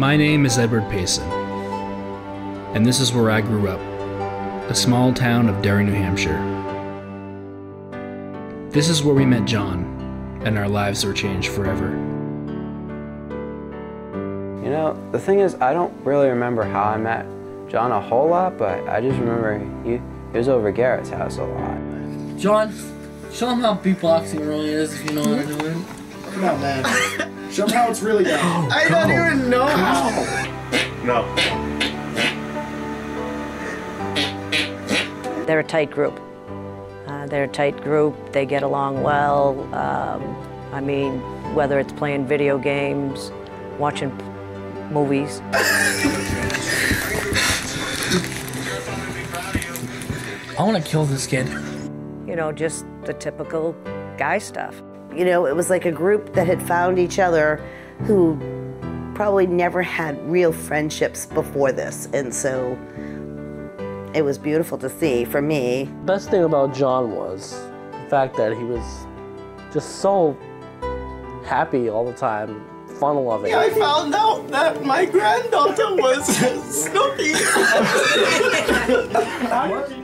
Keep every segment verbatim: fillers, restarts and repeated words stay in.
My name is Edward Payson, and this is where I grew up, a small town of Derry, New Hampshire. This is where we met John, and our lives were changed forever. You know, the thing is, I don't really remember how I met John a whole lot, but I just remember he, he was over at Garrett's house a lot. John, show him how beatboxing really is, if you know what I'm doing. Come on, man. Show him how it's really done. Oh, I don't go. even know how. No. They're a tight group. Uh, they're a tight group. They get along well. Um, I mean, whether it's playing video games, watching movies. I want to kill this kid. You know, just the typical guy stuff. You know, it was like a group that had found each other who probably never had real friendships before this. And so it was beautiful to see for me. The best thing about John was the fact that he was just so happy all the time, fun loving. Yeah, I found out that my granddaughter was Snoopy.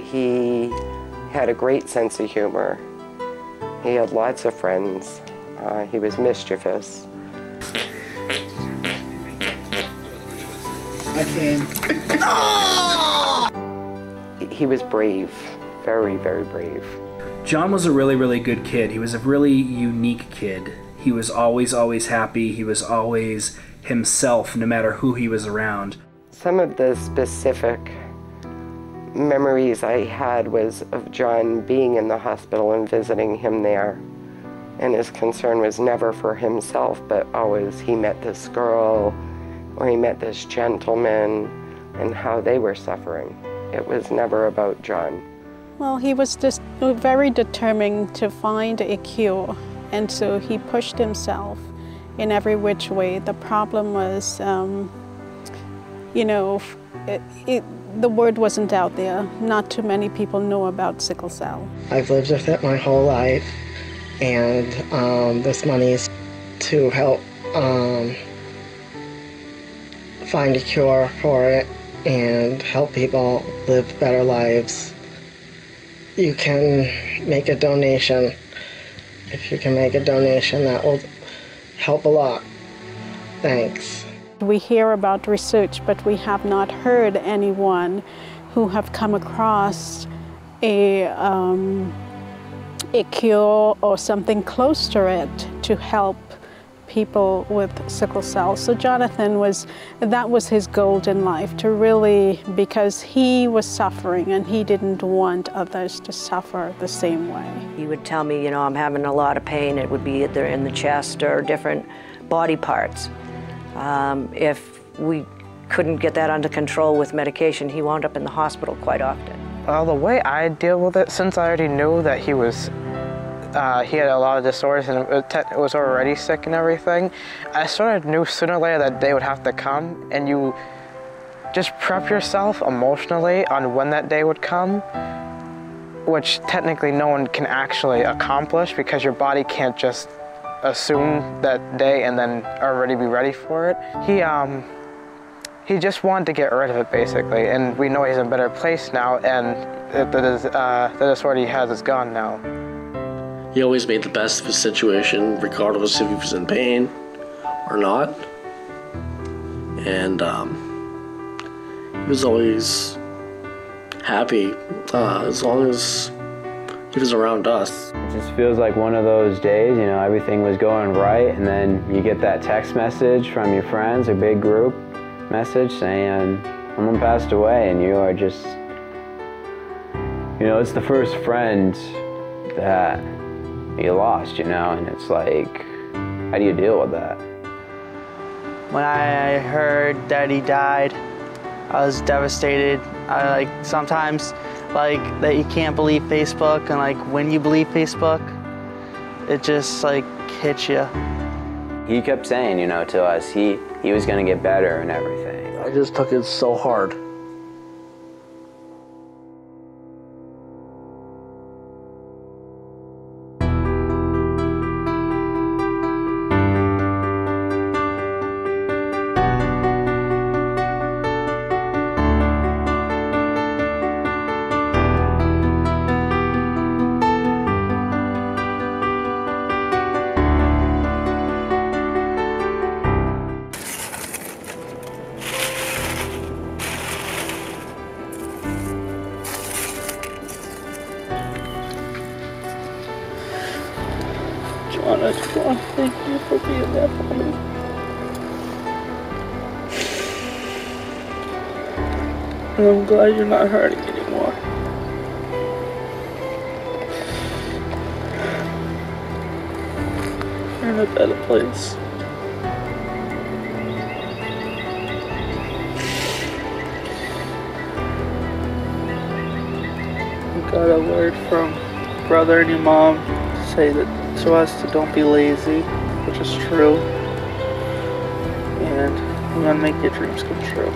He had a great sense of humor. He had lots of friends. Uh, he was mischievous. I came. He was brave, very, very brave. John was a really, really good kid. He was a really unique kid. He was always, always happy. He was always himself, no matter who he was around. Some of the specific memories I had was of John being in the hospital and visiting him there. And his concern was never for himself, but always he met this girl or he met this gentleman and how they were suffering. It was never about John. Well, he was just very determined to find a cure, and so he pushed himself in every which way. The problem was, um, you know, it, it, the word wasn't out there. Not too many people know about sickle cell. I've lived with it my whole life, and um, this money is to help um, find a cure for it and help people live better lives. You can make a donation. If you can make a donation, that will help a lot. Thanks. We hear about research, but we have not heard anyone who have come across a, um, a cure or something close to it to help people with sickle cell. So Jonathan was, that was his goal in life, to really, because he was suffering and he didn't want others to suffer the same way. He would tell me, you know, I'm having a lot of pain. It would be either in the chest or different body parts. Um, if we couldn't get that under control with medication, he wound up in the hospital quite often. Well, the way I deal with it, since I already knew that he was, uh, he had a lot of disorders and it was already sick and everything, I sort of knew sooner or later that day would have to come, and you just prep yourself emotionally on when that day would come, which technically no one can actually accomplish because your body can't just assume that day and then already be ready for it. He um, he just wanted to get rid of it, basically, and we know he's in a better place now, and the, uh, the disorder he has is gone now. He always made the best of his situation, regardless if he was in pain or not. And um, he was always happy uh, as long as he was around us. It just feels like one of those days, you know, everything was going right, and then you get that text message from your friends, a big group message saying, someone passed away, and you are just, you know, it's the first friend that you lost, you know, and it's like, how do you deal with that? When I heard that he died, I was devastated. I like, sometimes, like, that you can't believe Facebook, and like when you believe Facebook, it just like hits you. He kept saying, you know, to us, he, he was gonna get better and everything. I just took it so hard. honest. God, thank you for being there for me. And I'm glad you're not hurting anymore. You're in a better place. Got a word from your brother and your mom to say that to us to don't be lazy, which is true, and I'm gonna make your dreams come true.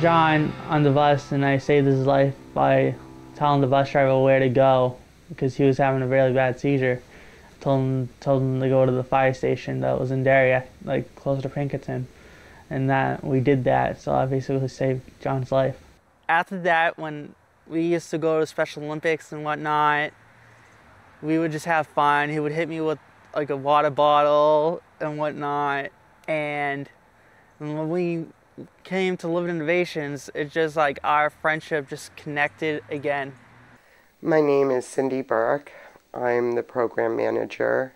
John on the bus, and I saved his life by telling the bus driver where to go because he was having a really bad seizure. I told him, told him to go to the fire station that was in Derry, like close to Pinkerton, and that we did that, so I basically saved John's life. After that, when we used to go to Special Olympics and whatnot, we would just have fun. He would hit me with like a water bottle and whatnot, and when we came to Living Innovations, it's just like our friendship just connected again. My name is Cindy Burke. I'm the program manager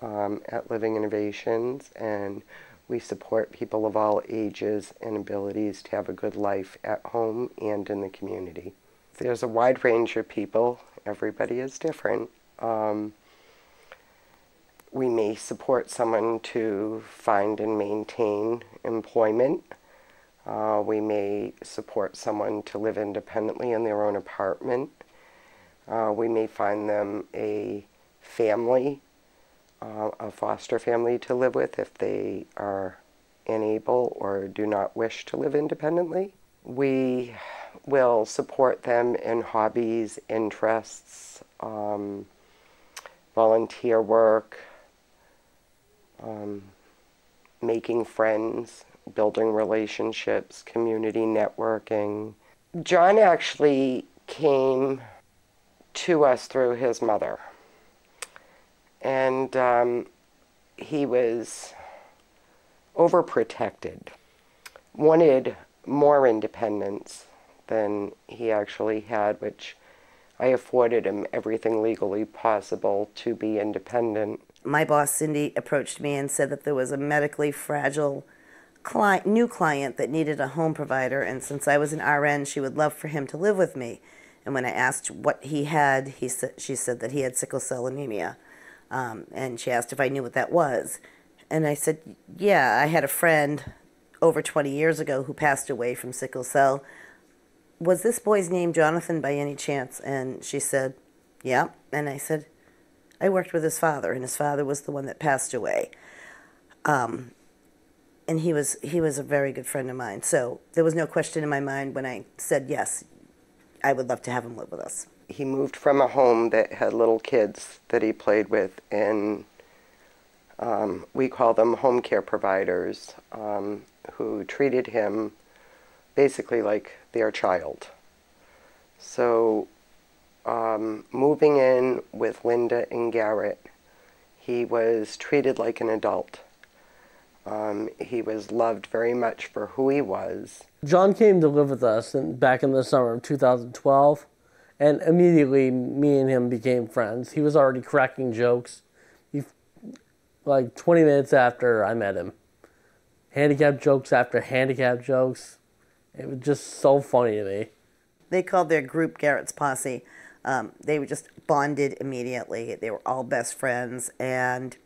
um, at Living Innovations, and we support people of all ages and abilities to have a good life at home and in the community. There's a wide range of people. Everybody is different. Um, we may support someone to find and maintain employment. Uh, we may support someone to live independently in their own apartment. Uh, we may find them a family, uh, a foster family to live with if they are unable or do not wish to live independently. We will support them in hobbies, interests, um, volunteer work, um, making friends, building relationships, community networking. John actually came to us through his mother. And um, he was overprotected, wanted more independence than he actually had, which I afforded him everything legally possible to be independent. My boss, Cindy, approached me and said that there was a medically fragile Client, new client that needed a home provider, and since I was an R N, she would love for him to live with me. And when I asked what he had, he sa she said that he had sickle cell anemia, um, and she asked if I knew what that was. And I said, yeah, I had a friend over twenty years ago who passed away from sickle cell. Was this boy's name Jonathan by any chance? And she said, yeah. And I said, I worked with his father, and his father was the one that passed away. Um, And he was, he was a very good friend of mine. So there was no question in my mind when I said, yes, I would love to have him live with us. He moved from a home that had little kids that he played with, and um, we call them home care providers, um, who treated him basically like their child. So um, moving in with Linda and Garrett, he was treated like an adult. Um, he was loved very much for who he was. John came to live with us in, back in the summer of two thousand twelve, and immediately me and him became friends. He was already cracking jokes. He, like twenty minutes after I met him. Handicap jokes after handicap jokes. It was just so funny to me. They called their group Garrett's Posse. Um, they were just bonded immediately. They were all best friends, and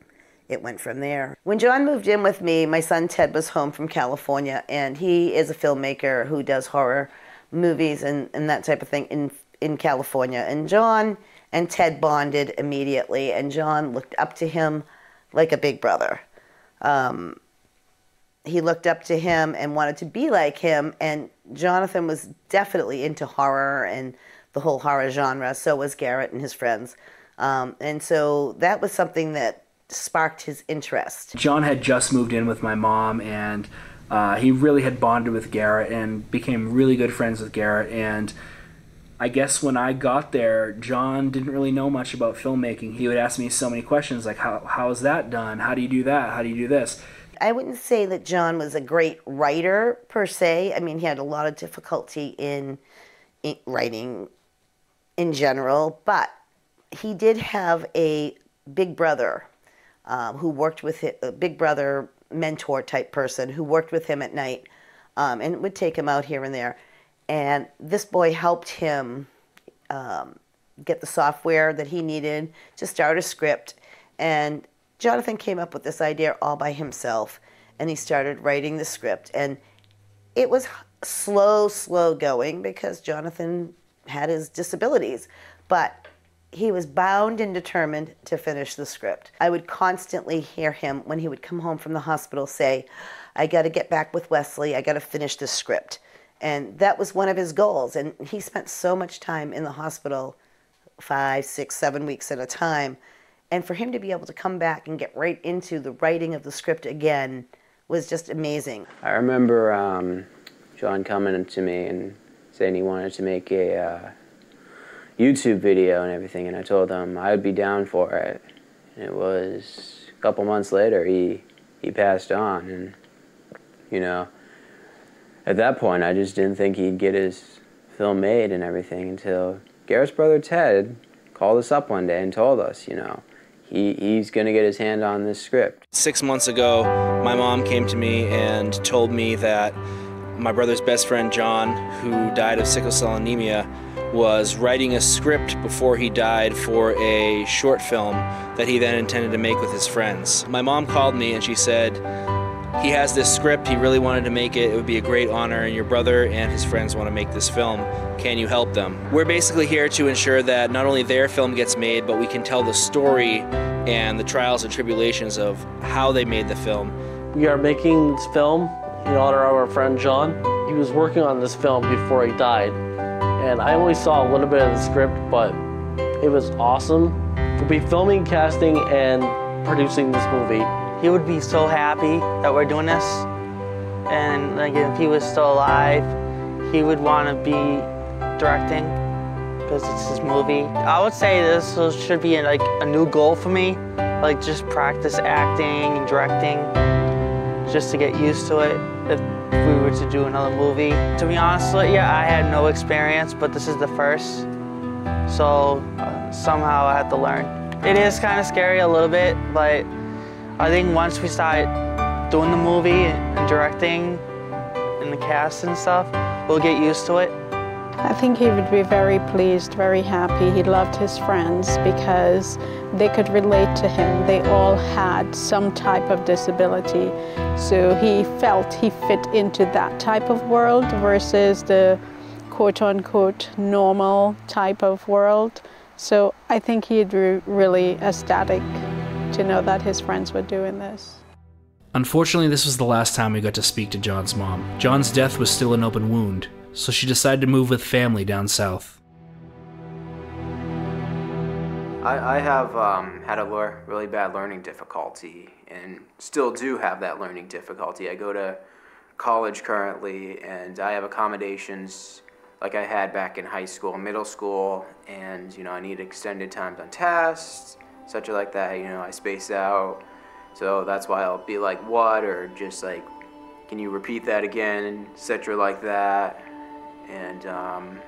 it went from there. When John moved in with me, my son Ted was home from California, and he is a filmmaker who does horror movies and, and that type of thing in, in California. And John and Ted bonded immediately, and John looked up to him like a big brother. Um, he looked up to him and wanted to be like him. And Jonathan was definitely into horror and the whole horror genre. So was Garrett and his friends. Um, and so that was something that sparked his interest. John had just moved in with my mom, and uh, he really had bonded with Garrett and became really good friends with Garrett. And I guess when I got there, John didn't really know much about filmmaking. He would ask me so many questions like, how, how is that done? How do you do that? How do you do this? I wouldn't say that John was a great writer per se. I mean, he had a lot of difficulty in, in writing in general, but he did have a big brother um, who worked with him, a big brother mentor type person who worked with him at night um, and would take him out here and there. And this boy helped him um, get the software that he needed to start a script. And Jonathan came up with this idea all by himself, and he started writing the script. And it was slow, slow going because Jonathan had his disabilities, but he was bound and determined to finish the script. I would constantly hear him when he would come home from the hospital say, I got to get back with Wesley, I got to finish this script. And that was one of his goals, and he spent so much time in the hospital, five, six, seven weeks at a time. And for him to be able to come back and get right into the writing of the script again was just amazing. I remember um, John coming to me and saying he wanted to make a uh, YouTube video and everything, and I told him I would be down for it. And it was a couple months later he, he passed on, and you know, at that point I just didn't think he'd get his film made and everything until Garrett's brother Ted called us up one day and told us, you know, He, he's going to get his hand on this script. Six months ago, my mom came to me and told me that my brother's best friend, John, who died of sickle cell anemia, was writing a script before he died for a short film that he then intended to make with his friends. My mom called me and she said, he has this script, he really wanted to make it, it would be a great honor, and your brother and his friends want to make this film. Can you help them? We're basically here to ensure that not only their film gets made, but we can tell the story and the trials and tribulations of how they made the film. We are making this film in honor of our friend John. He was working on this film before he died, and I only saw a little bit of the script, but it was awesome. We'll be filming, casting, and producing this movie. He would be so happy that we're doing this, and like if he was still alive, he would want to be directing because it's his movie. I would say this should be like a new goal for me, like just practice acting and directing, just to get used to it if we were to do another movie. To be honest with you, I had no experience, but this is the first, so somehow I had to learn. It is kind of scary a little bit, but I think once we start doing the movie and directing and the cast and stuff, we'll get used to it. I think he would be very pleased, very happy. He loved his friends because they could relate to him. They all had some type of disability. So he felt he fit into that type of world versus the quote-unquote normal type of world. So I think he'd be really ecstatic to know that his friends were doing this. Unfortunately, this was the last time we got to speak to John's mom. John's death was still an open wound, so she decided to move with family down south. I, I have um, had a really bad learning difficulty and still do have that learning difficulty. I go to college currently and I have accommodations like I had back in high school, middle school, and you know I need extended times on tests, such like that, you know, I space out. So that's why I'll be like, what? Or just like, can you repeat that again? Such like that. And, um,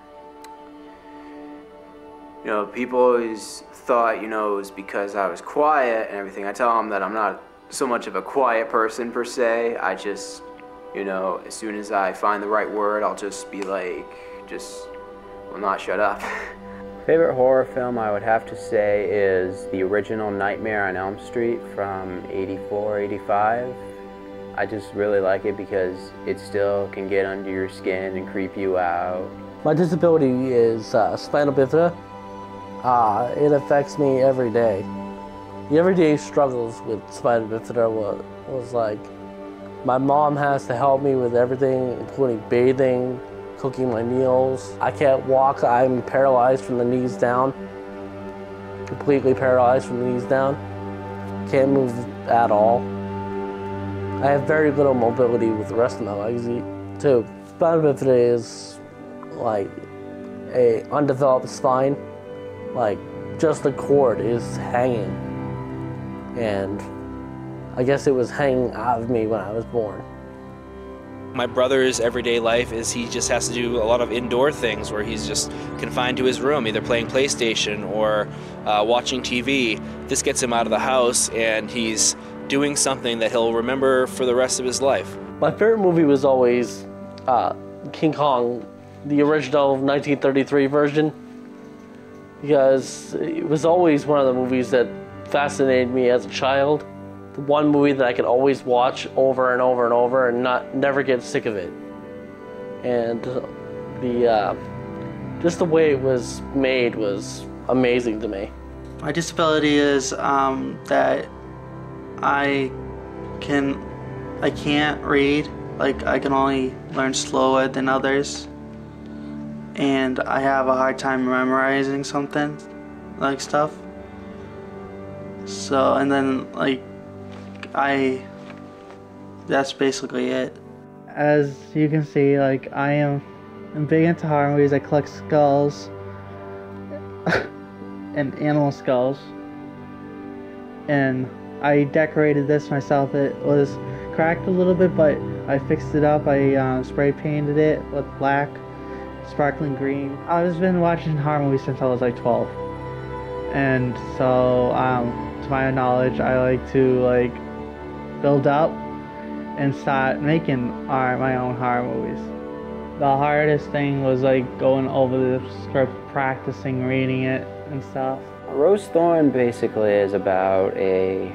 you know, people always thought, you know, it was because I was quiet and everything. I tell them that I'm not so much of a quiet person per se. I just, you know, as soon as I find the right word, I'll just be like, just will not shut up. Favorite horror film I would have to say is the original Nightmare on Elm Street from eighty-four, eighty-five. I just really like it because it still can get under your skin and creep you out. My disability is uh, spina bifida. Uh, it affects me every day. The everyday struggles with spina bifida was, was like My mom has to help me with everything, including bathing, cooking my meals. I can't walk, I'm paralyzed from the knees down. Completely paralyzed from the knees down. Can't move at all. I have very little mobility with the rest of my legs too. Spina bifida is like a undeveloped spine. Like just the cord is hanging. And I guess it was hanging out of me when I was born. My brother's everyday life is he just has to do a lot of indoor things where he's just confined to his room, either playing PlayStation or uh, watching T V. This gets him out of the house and he's doing something that he'll remember for the rest of his life. My favorite movie was always uh, King Kong, the original nineteen thirty-three version, because it was always one of the movies that fascinated me as a child. The one movie that I could always watch over and over and over and not never get sick of it. And the uh, just the way it was made was amazing to me. My disability is um, that I can I can't read. Like I can only learn slower than others, and I have a hard time memorizing something, like stuff. So and then like. I, that's basically it. As you can see, like, I am I'm big into horror movies. I collect skulls and animal skulls. And I decorated this myself. It was cracked a little bit, but I fixed it up. I um, spray painted it with black, sparkling green. I've been watching horror movies since I was like twelve. And so, um, to my knowledge, I like to, like, build up and start making our, my own horror movies. The hardest thing was like going over the script, practicing reading it and stuff. Rose Thorn basically is about a,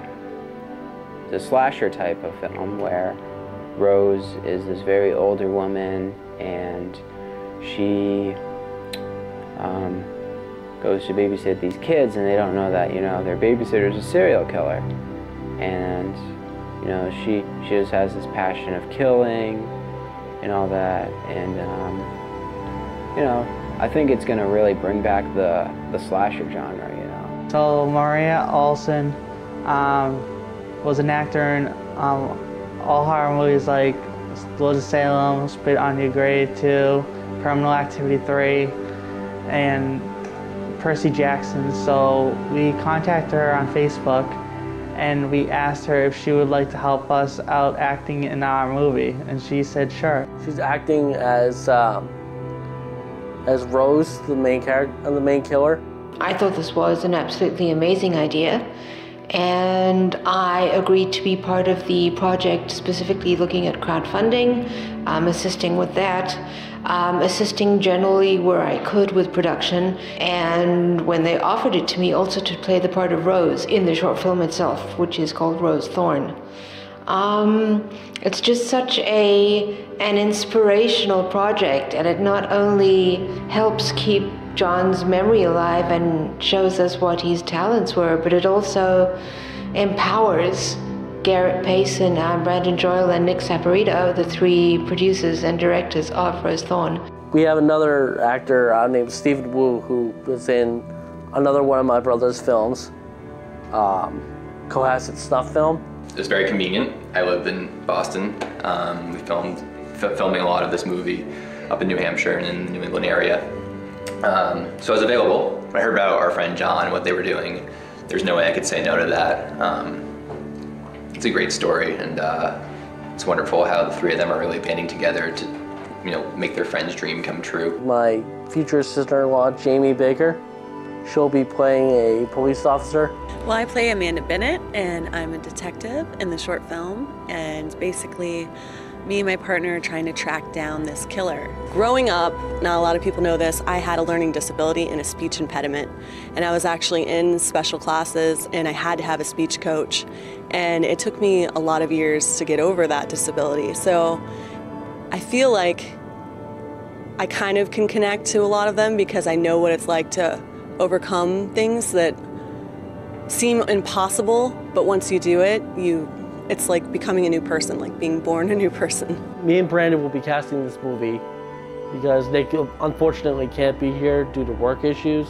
a slasher type of film where Rose is this very older woman and she um, goes to babysit these kids and they don't know that, you know, their babysitter's a serial killer. And you know, she, she just has this passion of killing and all that. And, um, you know, I think it's going to really bring back the, the slasher genre, you know. So Maria Olsen um, was an actor in um, all horror movies like The Lord of Salem, Spit on Your Grade two, Criminal Activity three, and Percy Jackson. So we contacted her on Facebook and we asked her if she would like to help us out acting in our movie, and she said sure. She's acting as um, as Rose, the main character, the main killer. I thought this was an absolutely amazing idea, and I agreed to be part of the project, specifically looking at crowdfunding, um, assisting with that, um, assisting generally where I could with production, and when they offered it to me, also to play the part of Rose in the short film itself, which is called Rose Thorn. Um, it's just such a an inspirational project, and it not only helps keep John's memory alive and shows us what his talents were, but it also empowers Garrett Payson, uh, Brandon Joyal, and Nick Saperito, the three producers and directors of Rose Thorn. We have another actor uh, named Steven Wu, who was in another one of my brother's films, um, Cohasset's Snuff film. It was very convenient. I lived in Boston. Um, we filmed f filming a lot of this movie up in New Hampshire and in the New England area. Um, so I was available. When I heard about our friend John and what they were doing, there's no way I could say no to that. Um, it's a great story, and uh, it's wonderful how the three of them are really banding together to, you know, make their friend's dream come true. My future sister-in-law, Jamie Baker, she'll be playing a police officer. Well, I play Amanda Bennett, and I'm a detective in the short film, and basically, me and my partner are trying to track down this killer. Growing up, not a lot of people know this, I had a learning disability and a speech impediment. And I was actually in special classes and I had to have a speech coach. And it took me a lot of years to get over that disability. So I feel like I kind of can connect to a lot of them because I know what it's like to overcome things that seem impossible, but once you do it, you It's like becoming a new person, like being born a new person. Me and Brandon will be casting this movie because Nick unfortunately can't be here due to work issues.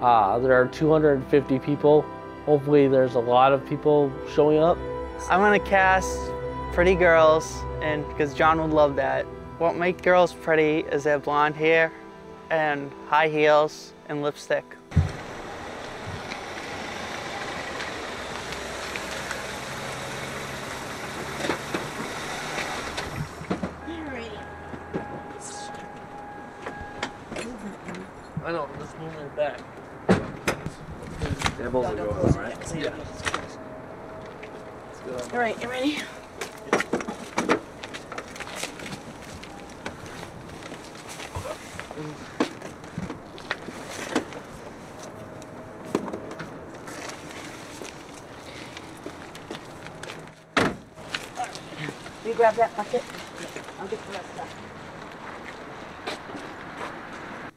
Uh, there are two hundred fifty people. Hopefully there's a lot of people showing up. I'm gonna cast pretty girls, and because John would love that. What makes girls pretty is their blonde hair and high heels and lipstick. Grab that bucket. I'll get the rest of that.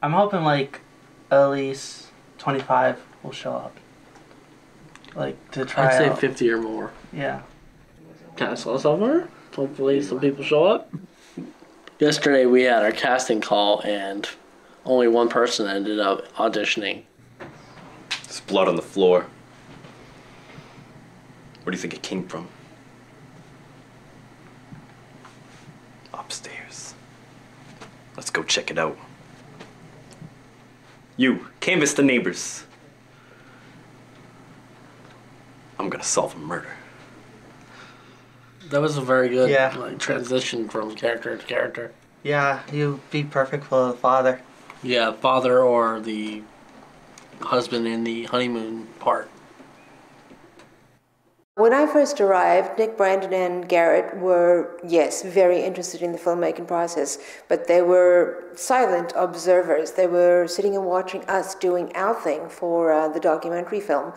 I'm hoping like at least twenty-five will show up. Like to try. I'd say out. fifty or more. Yeah. Kind of slow so far. Hopefully some people show up. Yesterday we had our casting call and only one person ended up auditioning. There's blood on the floor. Where do you think it came from? Upstairs. Let's go check it out. You, canvass the neighbors. I'm gonna solve a murder. That was a very good yeah. like, transition from character to character. Yeah, you'd be perfect for the father. Yeah, father or the husband in the honeymoon part. When I first arrived, Nick, Brandon, and Garrett were, yes, very interested in the filmmaking process, but they were silent observers. They were sitting and watching us doing our thing for uh, the documentary film.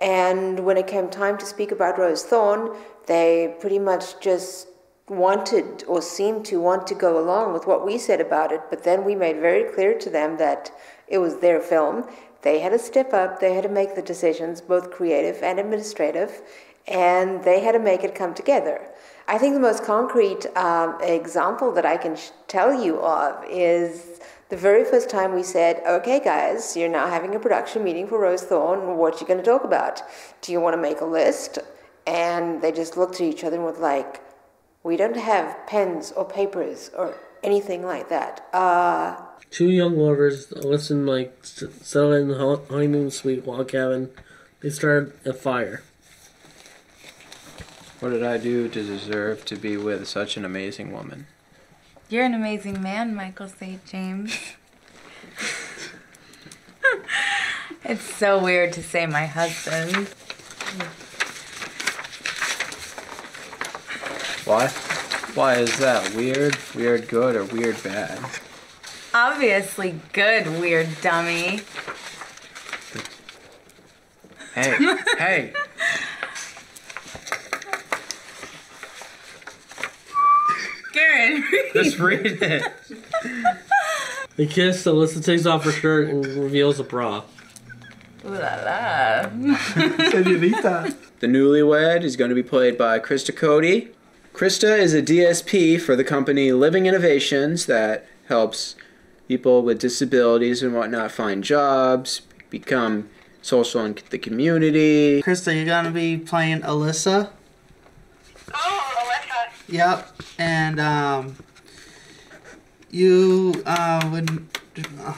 And when it came time to speak about Rose Thorn, they pretty much just wanted or seemed to want to go along with what we said about it, but then we made very clear to them that it was their film. They had to step up, they had to make the decisions, both creative and administrative, and they had to make it come together. I think the most concrete um, example that I can sh tell you of is the very first time we said, okay guys, you're now having a production meeting for Rose Thorn, what are you gonna talk about? Do you wanna make a list? And they just looked at each other and were like, we don't have pens or papers or anything like that. Uh, Two young lovers listen like settled in the honeymoon suite log cabin. They started a fire. What did I do to deserve to be with such an amazing woman? You're an amazing man, Michael Saint James. It's so weird to say my husband. Why? Why is that? Weird, weird good, or weird bad? Obviously good, weird dummy. Hey, hey. Garrett, read. Just read it. They kiss, Alyssa takes off her shirt and reveals a bra. Ooh la la. Senorita. The newlywed is going to be played by Krista Cody. Krista is a D S P for the company Living Innovations that helps people with disabilities and whatnot find jobs, become social in the community. Krista, you're gonna be playing Alyssa. Oh, Alyssa. Yep, and um, you uh, would. Uh,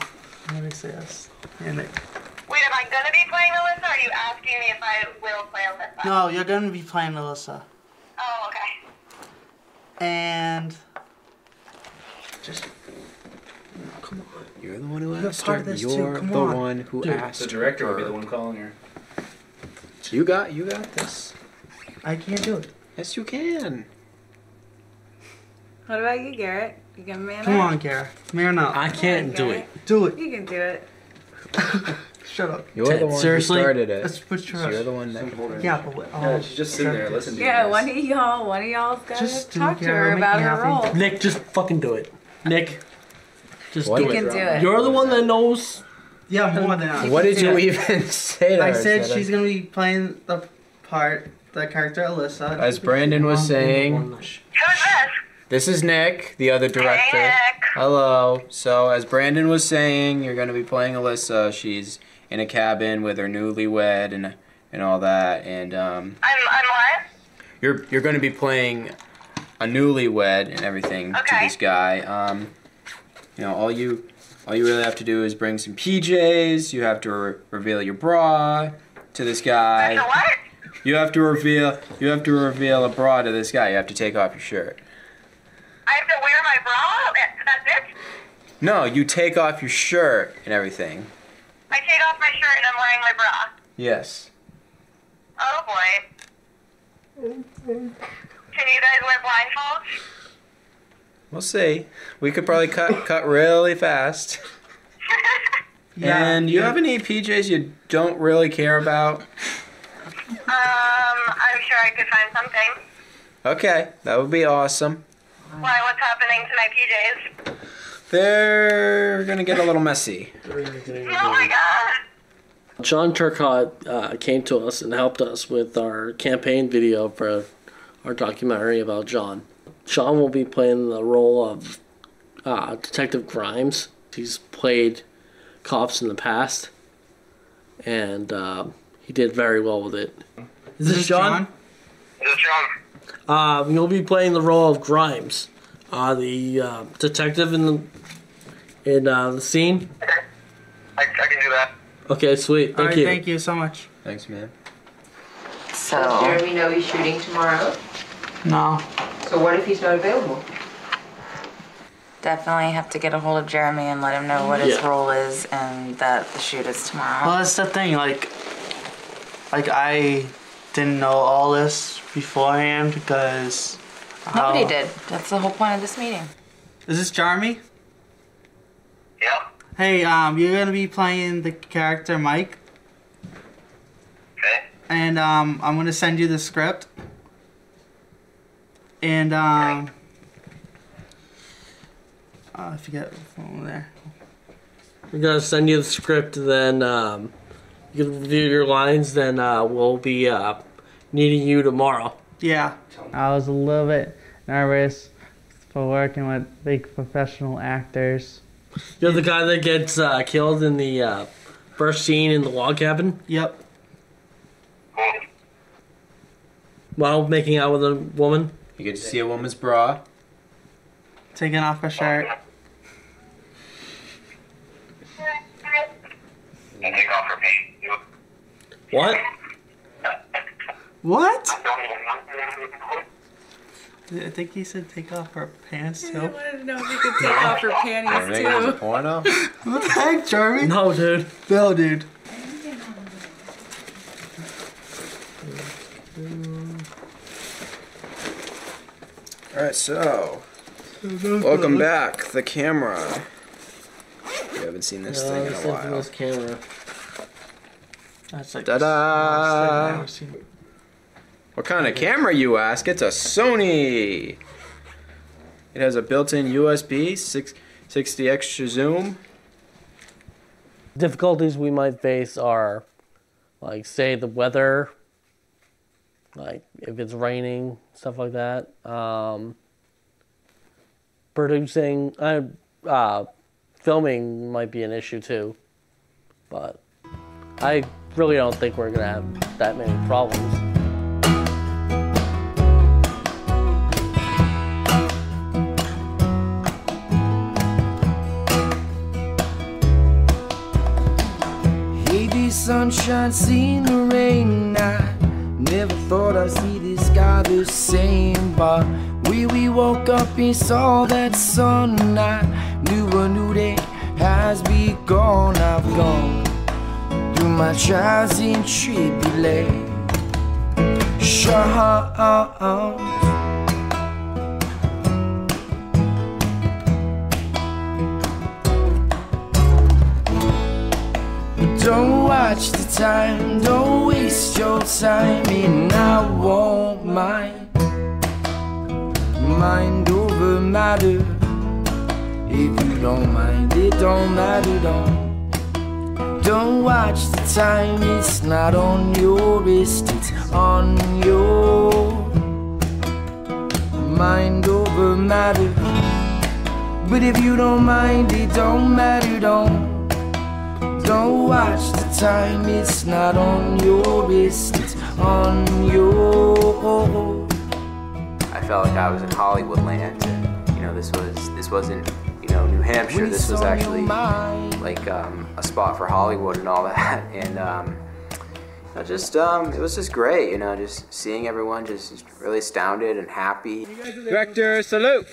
let me say this. And it, Wait, am I gonna be playing Alyssa? Or are you asking me if I will play Alyssa? No, you're gonna be playing Alyssa. Oh, okay. And just. Come on. You're the one who asked her. You're the one who asked her. The director would be the one calling her. You got you got this. I can't do it. Yes, you can. What about you, Garrett? You can man up? Come on, Garrett. Man up. I can't do it. Do it. You can do it. Shut up. You're Ted, the one seriously? who started it. That's what you're, so you're the one that it. Yeah, but what? Oh, yeah, she's just sitting there listening to you. Yeah, one of y'all, one of y'all's gotta talk to her about her role. Nick, just fucking do it. Nick. Just do you it. can do it. You're the one that knows. Yeah, more than I. What did you even say to her? I said she's going to be playing the part the character Alyssa. As Brandon was saying, this is Nick, the other director. Hey, Nick. Hello. So as Brandon was saying, you're going to be playing Alyssa. She's in a cabin with her newlywed and and all that. And um. I'm I'm what? You're you're going to be playing a newlywed and everything okay. to this guy. Um, you know, all you all you really have to do is bring some P Js. You have to re reveal your bra to this guy. That's a what? You have to reveal you have to reveal a bra to this guy. You have to take off your shirt. I have to wear my bra? That's it? No, you take off your shirt and everything. I take off my shirt and I'm wearing my bra. Yes. Oh boy. Can you guys wear blindfolds? We'll see. We could probably cut cut really fast. Yeah. And you yeah. have any P Js you don't really care about? Um, I'm sure I could find something. Okay, that would be awesome. Why, what's happening to my P Js? They're gonna get a little messy. Oh my god! John Turcotte uh, came to us and helped us with our campaign video for our documentary about John. John will be playing the role of uh, Detective Grimes. He's played cops in the past, and uh, he did very well with it. Is this John? This is John. Um, you'll be playing the role of Grimes, uh, the uh, detective in the in uh, the scene. Okay, I, I can do that. Okay, sweet. Thank All right, you. Thank you so much. Thanks, man. So, does Jeremy know he's shooting tomorrow? No. So what if he's not available? Definitely have to get a hold of Jeremy and let him know what his yeah. role is and that the shoot is tomorrow. Well, that's the thing. Like, like I didn't know all this beforehand because nobody how... did. That's the whole point of this meeting. Is this Jeremy? Yeah. Hey, um, you're gonna be playing the character Mike. Okay. And um, I'm gonna send you the script. And um. Okay. Uh, I forget what's going there. We're going to send you the script, then um, you can review your lines, then uh, we'll be uh, needing you tomorrow. Yeah. I was a little bit nervous for working with big professional actors. You're the guy that gets uh, killed in the uh, first scene in the log cabin? Yep. While making out with a woman? You get to see a woman's bra. Taking off her shirt. What? What? I think he said take off her pants too. I wanted to know if you could take off her panties too. Was a porno? What the heck, Jeremy? No, dude. No, dude. All right, so welcome back. The camera. You haven't seen this no, thing in a while. This camera. That's like ta-da! What kind of camera, you ask? It's a Sony. It has a built-in U S B, six sixty extra zoom. Difficulties we might face are, like, say the weather, like if it's raining, stuff like that. Um, Producing, uh, uh, filming might be an issue too, but I really don't think we're gonna have that many problems. Hey, the sunshine, seen the rain. I never thought I'd see this sky the same, but We, we woke up and saw that sun. I knew a new day has begun. I've gone through my trials and tribulations. Don't watch the time, don't waste your time, and I won't mind. Mind over matter. If you don't mind, it don't matter, don't. Don't watch the time, it's not on your wrist, it's on your mind over matter. But if you don't mind, it don't matter, don't. Don't watch the time, it's not on your wrist, it's on your. I felt like I was in Hollywood land, and, you know, this was, this wasn't, you know, New Hampshire, this was actually like um, a spot for Hollywood and all that, and um, I just, um, it was just great, you know, just seeing everyone just, just really astounded and happy. Director, salute!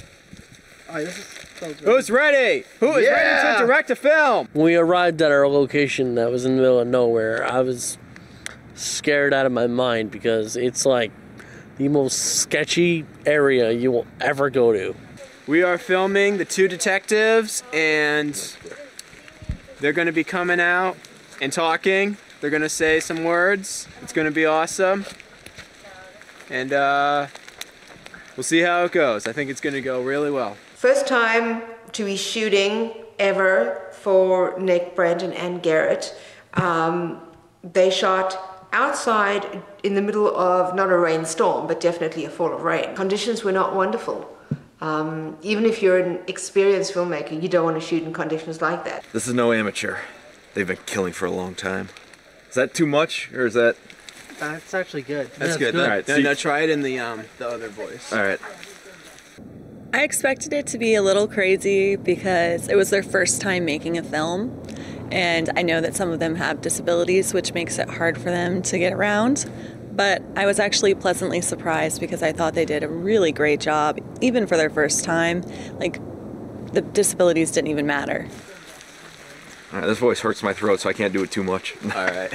Oh, so who's ready? Who is yeah. ready to direct a film? When we arrived at our location that was in the middle of nowhere, I was scared out of my mind because it's like the most sketchy area you will ever go to. We are filming The Two Detectives, and they're going to be coming out and talking. They're going to say some words. It's going to be awesome. And uh, we'll see how it goes. I think it's going to go really well. First time to be shooting ever for Nick, Brandon, and Garrett. Um, they shot outside in the middle of not a rainstorm, but definitely a fall of rain. Conditions were not wonderful. Um, even if you're an experienced filmmaker, you don't want to shoot in conditions like that. This is no amateur. They've been killing for a long time. Is that too much, or is that? That's actually good. That's, That's good. good. All right. Now, now try it in the um, the other voice. All right. I expected it to be a little crazy because it was their first time making a film, and I know that some of them have disabilities, which makes it hard for them to get around. But I was actually pleasantly surprised because I thought they did a really great job, even for their first time. Like, the disabilities didn't even matter. All right, this voice hurts my throat, so I can't do it too much. All right.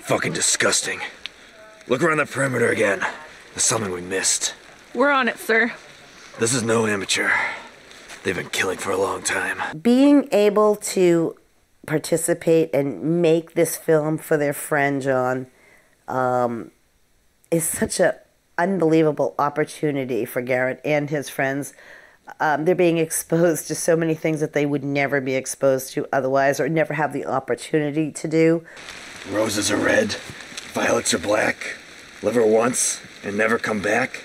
Fucking disgusting. Look around the perimeter again. There's something we missed. We're on it, sir. This is no amateur. They've been killing for a long time. Being able to participate and make this film for their friend John um, is such an unbelievable opportunity for Garrett and his friends. Um, they're being exposed to so many things that they would never be exposed to otherwise or never have the opportunity to do. Roses are red, violets are black, live her once and never come back.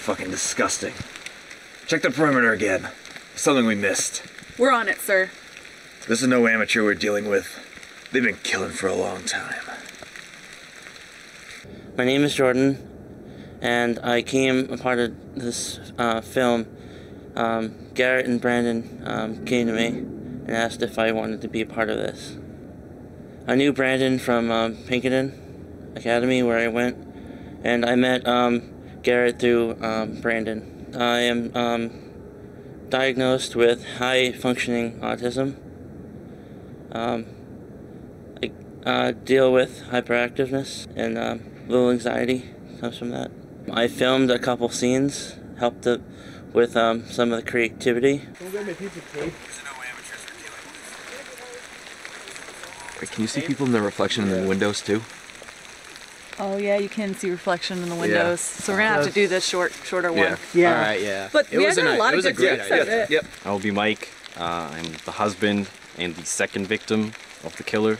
Fucking disgusting. Check the perimeter again. Something we missed. We're on it, sir. This is no amateur we're dealing with. They've been killing for a long time. My name is Jordan, and I came a part of this uh, film. Um, Garrett and Brandon um, came to me and asked if I wanted to be a part of this. I knew Brandon from um, Pinkerton Academy, where I went, and I met um, Garrett through um, Brandon. I am um, diagnosed with high-functioning autism. Um, I uh, deal with hyperactiveness, and um, a little anxiety comes from that. I filmed a couple scenes, helped it with um, some of the creativity. Wait, can you see people in the reflection in the windows too? Oh yeah, you can see reflection in the windows. Yeah. So we're gonna have to do this short, shorter one. Yeah. yeah. All right. Yeah. But it we was had a, a lot it of good great idea. Yep. yep. I'll be Mike. Uh, I'm the husband and the second victim of the killer.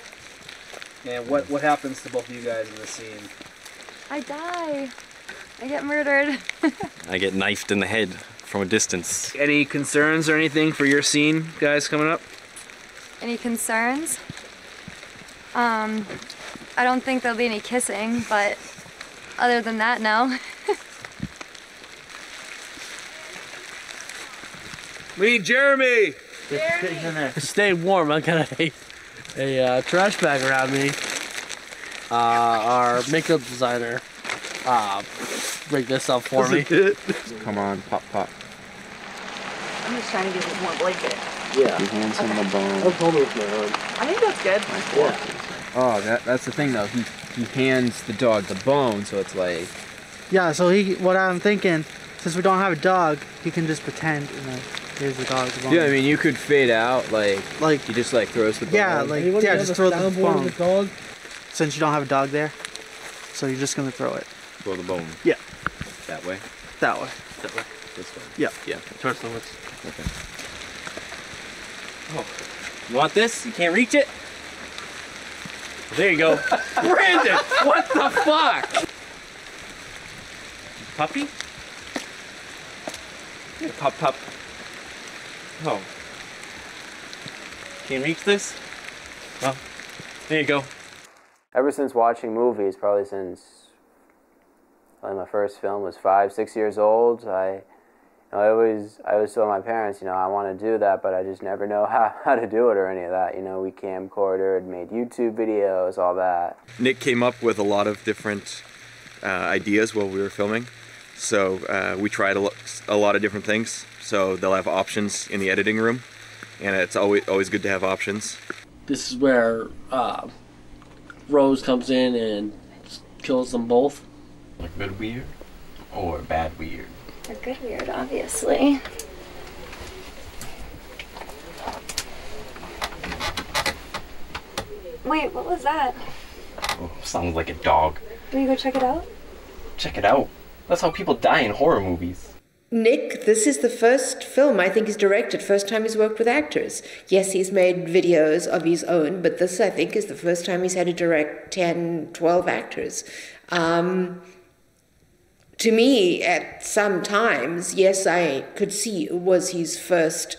And what, what happens to both of you guys in the scene? I die. I get murdered. I get knifed in the head from a distance. Any concerns or anything for your scene, guys, coming up? Any concerns? Um, I don't think there'll be any kissing, but other than that, no. We need Jeremy! Stay warm, I got a, a uh, trash bag around me. Uh, our makeup designer uh, rigged this up for me. Come on, pop, pop. I'm just trying to give it more blanket. Yeah. Your hands okay. on the bone. I was holding with my own. I think that's good. Yeah. Oh, that, that's the thing though. He, he hands the dog the bone, so it's like... Yeah, so he, what I'm thinking, since we don't have a dog, he can just pretend, you know. Here's the dog's bone. Yeah, I mean, you could fade out, like, like he just, like, throws the bone. Yeah, like, yeah, yeah just throw the bone. The dog? Since you don't have a dog there, so you're just going to throw it. Throw the bone. Yeah. That way? That way. That way? This way? Yeah. Yeah. Towards the woods. Okay. Oh. You want this? You can't reach it? There you go. Brandon, what the fuck? Puppy? Pup, pup. Oh. Can't reach this? Well, there you go. Ever since watching movies, probably since probably my first film was five, six years old, I... I always, I always told my parents, you know, I want to do that, but I just never know how, how to do it or any of that. You know, we camcordered, made YouTube videos, all that. Nick came up with a lot of different uh, ideas while we were filming. So uh, we tried a, lo a lot of different things. So they'll have options in the editing room, and it's always, always good to have options. This is where uh, Rose comes in and kills them both. A good weird or bad weird? A good weird, obviously. Wait, what was that? Oh, sounds like a dog. Can we go check it out? Check it out? That's how people die in horror movies. Nick, this is the first film I think he's directed, first time he's worked with actors. Yes, he's made videos of his own, but this, I think, is the first time he's had to direct ten, twelve actors. Um... To me, at some times, yes, I could see it was his first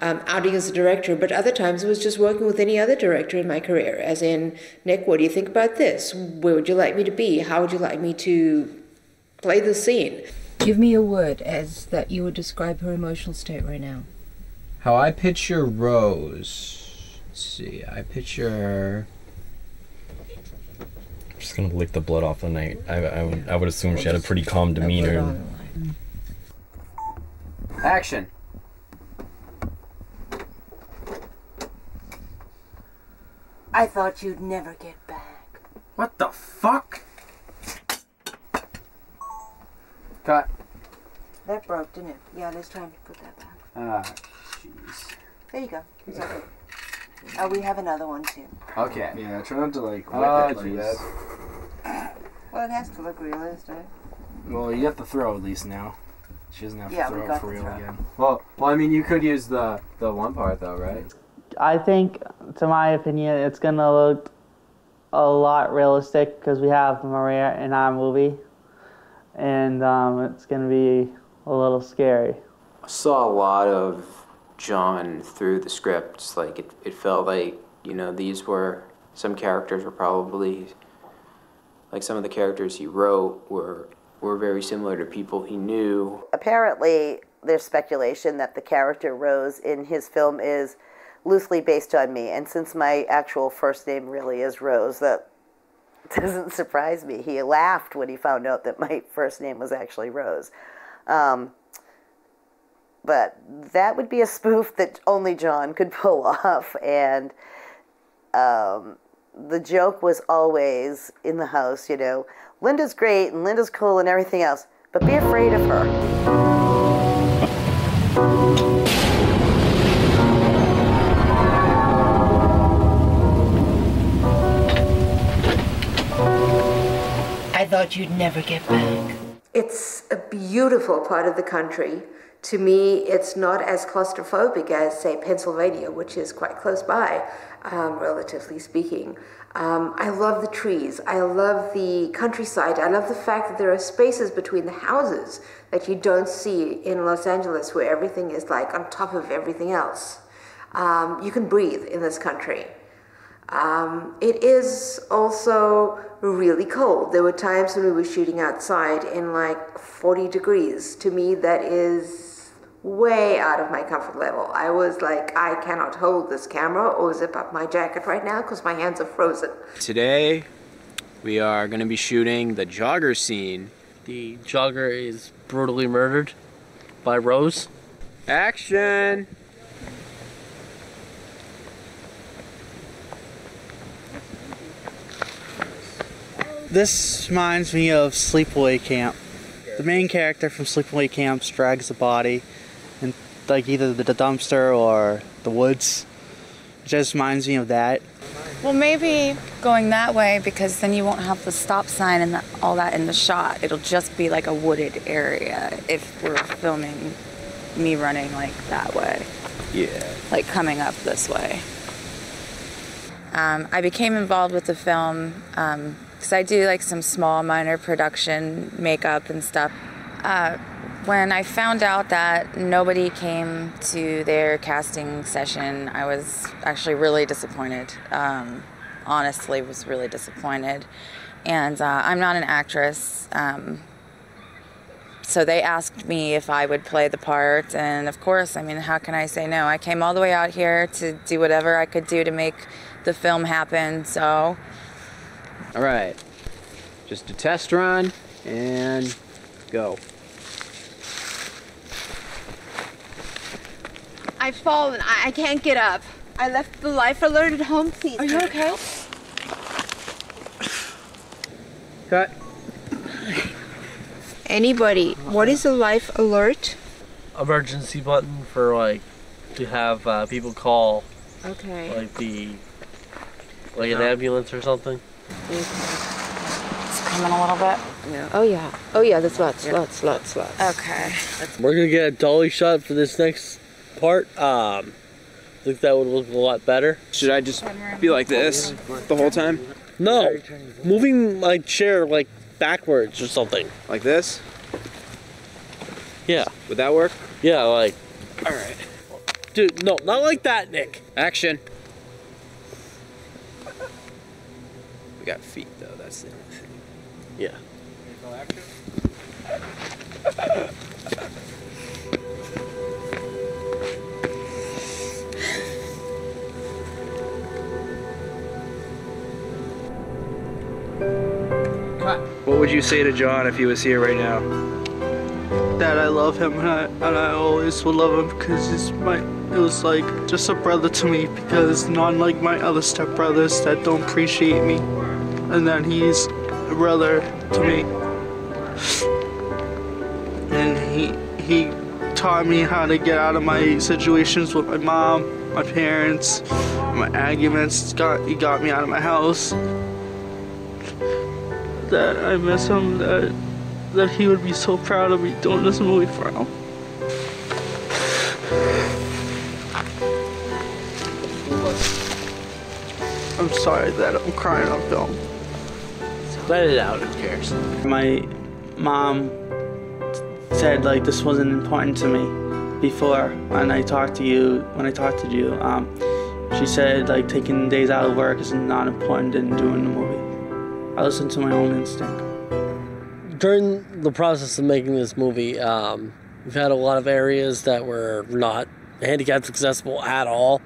um, outing as a director, but other times it was just working with any other director in my career, as in, Nick, what do you think about this? Where would you like me to be? How would you like me to play the scene? Give me a word as that you would describe her emotional state right now. How I picture Rose... Let's see, I picture her... Just gonna lick the blood off the night. I, I would I would assume she had a pretty calm demeanor. Action. I thought you'd never get back. What the fuck? Cut. That broke, didn't it? Yeah, there's time to put that back. Ah, jeez. There you go. Exactly. Oh, we have another one too. Okay. Yeah, try not to like whip oh, it like that. Well, it has to look realistic. Well, you have to throw at least now. She doesn't have yeah, to throw it for real throw. again. Well, well, I mean, you could use the the one part though, right? I think, to my opinion, it's gonna look a lot realistic because we have Maria in our movie, and um, it's gonna be a little scary. I saw a lot of John through the scripts, like it, it felt like, you know, these were, some characters were probably, like some of the characters he wrote were, were very similar to people he knew. Apparently, there's speculation that the character Rose in his film is loosely based on me, and since my actual first name really is Rose, that doesn't surprise me. He laughed when he found out that my first name was actually Rose. Um, But that would be a spoof that only John could pull off. And um, the joke was always in the house, you know, Linda's great and Linda's cool and everything else, but be afraid of her. I thought you'd never get back. It's a beautiful part of the country. To me, it's not as claustrophobic as, say, Pennsylvania, which is quite close by, um, relatively speaking. Um, I love the trees. I love the countryside. I love the fact that there are spaces between the houses that you don't see in Los Angeles, where everything is like on top of everything else. Um, you can breathe in this country. Um, it is also really cold. There were times when we were shooting outside in like forty degrees. To me, that is way out of my comfort level. I was like, I cannot hold this camera or zip up my jacket right now because my hands are frozen. Today, we are going to be shooting the jogger scene. The jogger is brutally murdered by Rose. Action! This reminds me of Sleepaway Camp. The main character from Sleepaway Camp drags a body in like either the dumpster or the woods. It just reminds me of that. Well, maybe going that way, because then you won't have the stop sign and the, all that in the shot. It'll just be like a wooded area if we're filming me running like that way. Yeah. Like coming up this way. Um, I became involved with the film because um, I do like some small minor production, makeup and stuff. Uh, when I found out that nobody came to their casting session, I was actually really disappointed. Um, honestly, was really disappointed. And uh, I'm not an actress. Um, so they asked me if I would play the part. And of course, I mean, how can I say no? I came all the way out here to do whatever I could do to make the film happen, so. All right, just a test run and go. I've fallen, I, I can't get up. I left the life alert at home, please. Are you okay? Cut. Anybody, what is a life alert? Emergency button for like, to have uh, people call. Okay. Like the, like an ambulance or something. Okay. It's coming a little bit. Yeah. Oh yeah, oh yeah, there's lots, yeah. lots, lots, lots. Okay. We're gonna get a dolly shot for this next part. Um, I think that would look a lot better. Should I just be like this the whole time? No, moving my chair like backwards or something. Like this? Yeah. Would that work? Yeah, like. All right. Dude, no, not like that, Nick. Action. We got feet though, that's the only thing. Yeah. Go action. What would you say to John if he was here right now? That I love him and I, and I always will love him because he's my, it was like just a brother to me because not like my other stepbrothers that don't appreciate me. And that he's a brother to me. And he, he taught me how to get out of my situations with my mom, my parents, my arguments. Got, he got me out of my house. That I miss him, that, that he would be so proud of me doing this movie for him. I'm sorry that I'm crying on film. Let it out, who cares? My mom said like this wasn't important to me before when I talked to you, when I talked to you, um, she said like taking days out of work is not important in doing the movie. I listened to my own instinct. During the process of making this movie, um, we've had a lot of areas that were not handicapped accessible at all.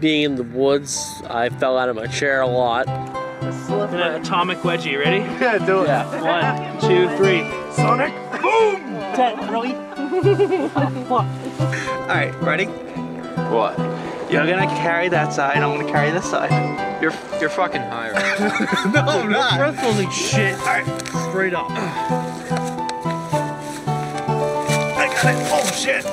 Being in the woods, I fell out of my chair a lot. An atomic wedgie, ready? Yeah, do it. Yeah. One, two, three. Sonic, boom! Ted, really? What? All right, ready? What? You're gonna carry that side, I'm gonna carry this side. You're, you're fucking high right now. No, I'm not. Breath holding shit. All right, straight up. I got it. Oh, shit.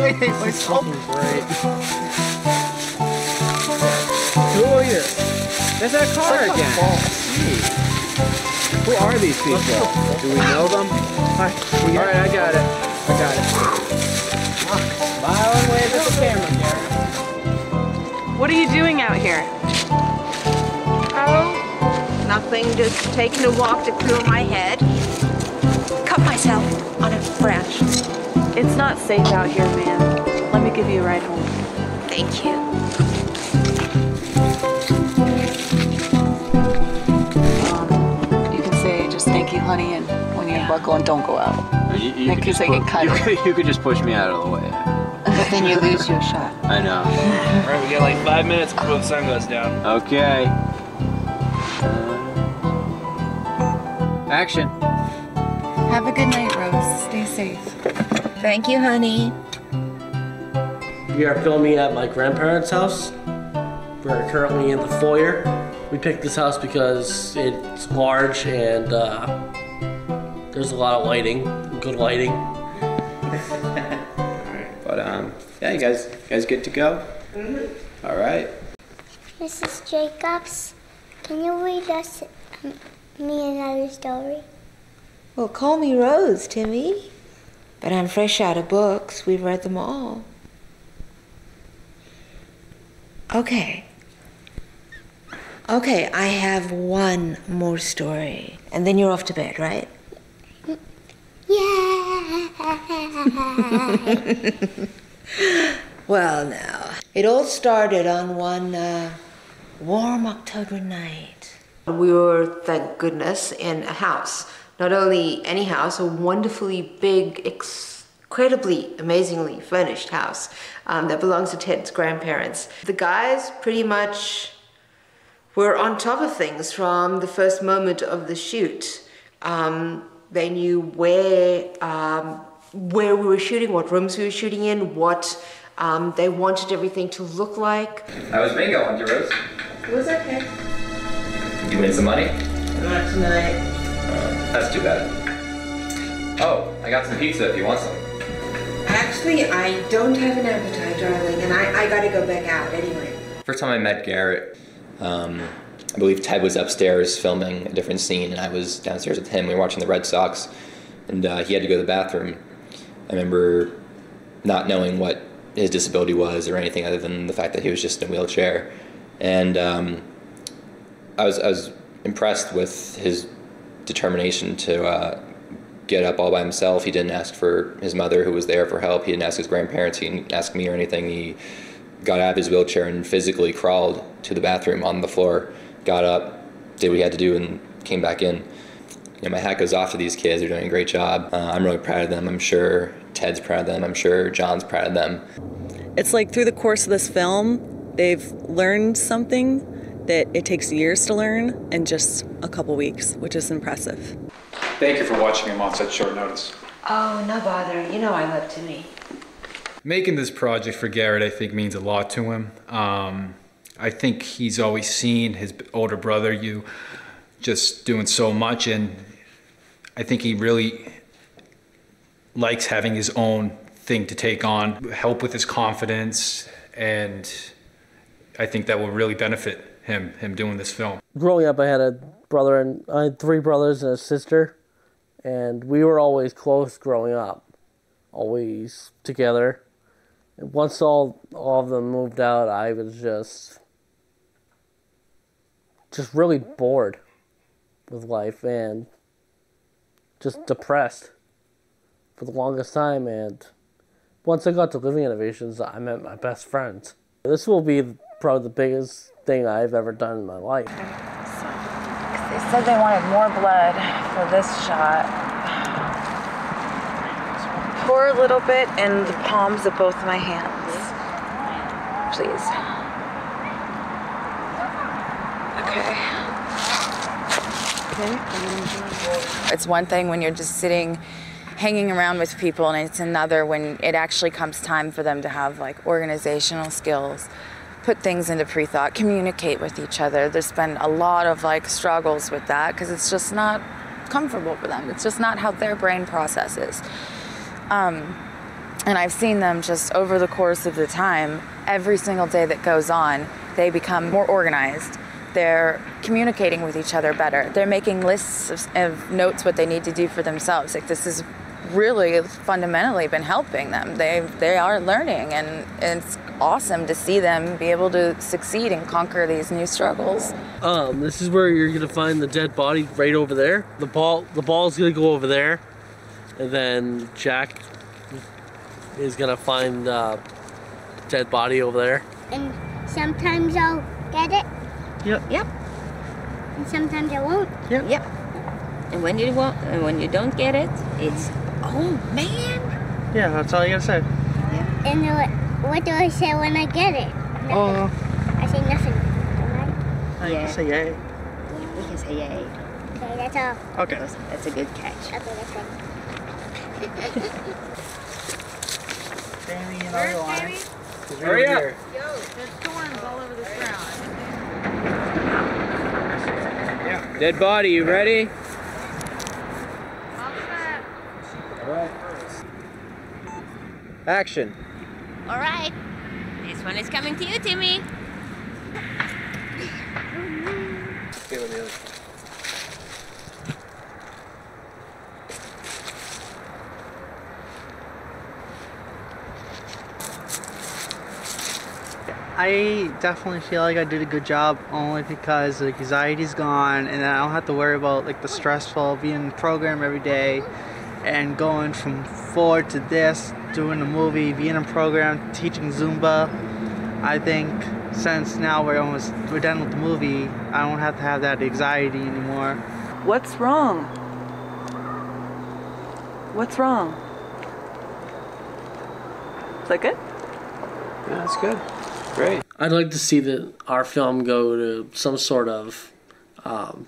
I hate myself. Great. Who are you? There's that car again. Jeez. Who are these people? Do we know them? Hi. We All right, I got it. I got it. My own way with the camera, Garrett. What are you doing out here? Oh, nothing, just taking a walk to clear my head. Cut myself on a branch. It's not safe out here, man. Let me give you a ride home. Thank you. Um, you can say just thank you, honey, and when you buckle and don't go out. You, you could just, you could just push me out of the way. But then you lose your shot. I know. All right, we got like five minutes before the sun goes down. Okay. Uh, action. Have a good night, Rose. Stay safe. Thank you, honey. We are filming at my grandparents' house. We're currently in the foyer. We picked this house because it's large and uh, there's a lot of lighting, good lighting. But, um, yeah, you guys, you guys good to go? Mm-hmm. All right. Missus Jacobs, can you read us, um, me another story? Well, call me Rose, Timmy. But I'm fresh out of books. We've read them all. Okay. Okay, I have one more story. And then you're off to bed, right? Yeah. Well, now, it all started on one uh, warm October night. We were, thank goodness, in a house. Not only any house, a wonderfully big, incredibly, amazingly furnished house um, that belongs to Ted's grandparents. The guys pretty much were on top of things from the first moment of the shoot. Um, they knew where, um, where we were shooting, what rooms we were shooting in, what um, they wanted everything to look like. I was bingo on your Rose. It was okay. You made some money? Not tonight. Uh, that's too bad. Oh, I got some pizza if you want some. Actually, I don't have an appetite, darling, and I, I gotta go back out anyway. First time I met Garrett, Um, I believe Ted was upstairs filming a different scene and I was downstairs with him. We were watching the Red Sox and uh, he had to go to the bathroom. I remember not knowing what his disability was or anything other than the fact that he was just in a wheelchair. And um, I was I was impressed with his determination to uh, get up all by himself. He didn't ask for his mother who was there for help. He didn't ask his grandparents. He didn't ask me or anything. He got out of his wheelchair and physically crawled to the bathroom on the floor, got up, did what he had to do, and came back in. You know, my hat goes off to these kids. They're doing a great job. Uh, I'm really proud of them. I'm sure Ted's proud of them. I'm sure John's proud of them. It's like through the course of this film, they've learned something that it takes years to learn in just a couple weeks, which is impressive. Thank you for watching him on such short notice. Oh, no bother. You know I love to me. Making this project for Garrett, I think, means a lot to him. Um, I think he's always seen his older brother, you, just doing so much, and I think he really likes having his own thing to take on, help with his confidence, and I think that will really benefit him, him doing this film. Growing up, I had a brother, and I had three brothers and a sister, and we were always close growing up, always together. Once all, all of them moved out, I was just, just really bored with life and just depressed for the longest time. And once I got to Living Innovations, I met my best friends. This will be probably the biggest thing I've ever done in my life. They said they wanted more blood for this shot. Pour a little bit in the palms of both my hands, please. Okay. Okay. It's one thing when you're just sitting, hanging around with people, and it's another when it actually comes time for them to have like organizational skills, put things into pre-thought, communicate with each other. There's been a lot of like struggles with that because it's just not comfortable for them. It's just not how their brain processes. Um, and I've seen them just over the course of the time, every single day that goes on, they become more organized. They're communicating with each other better. They're making lists of, of notes what they need to do for themselves. Like this has really fundamentally been helping them. They, they are learning, and, and it's awesome to see them be able to succeed and conquer these new struggles. Um, this is where you're gonna find the dead body right over there. The ball, the ball's gonna go over there. And then Jack is gonna find uh, the dead body over there. And sometimes I'll get it. Yep. Yep. And sometimes I won't. Yep. Yep. And when you won't, and when you don't get it, it's oh man. Yeah, that's all you gotta say. Yep. And what, what do I say when I get it? Nothing. Oh. I say nothing. Don't I? I yeah. Say yay. Yeah, we can say yay. Okay, that's all. Okay. That's, that's a good catch. Okay, that's good. Jeremy and all Jeremy? Hurry up! Yo, there's thorns all over this ground. Yeah. Dead body, you ready? Alright. Action. Alright. This one is coming to you, Timmy. Okay, let me look. Yeah. I definitely feel like I did a good job only because the anxiety's gone, and I don't have to worry about like the stressful being in the program every day and going from four to this, doing a movie, being in a program, teaching Zumba. I think since now we're almost we're done with the movie, I don't have to have that anxiety anymore. What's wrong? What's wrong? Is that good? Yeah, that's good. Great. I'd like to see that our film go to some sort of um,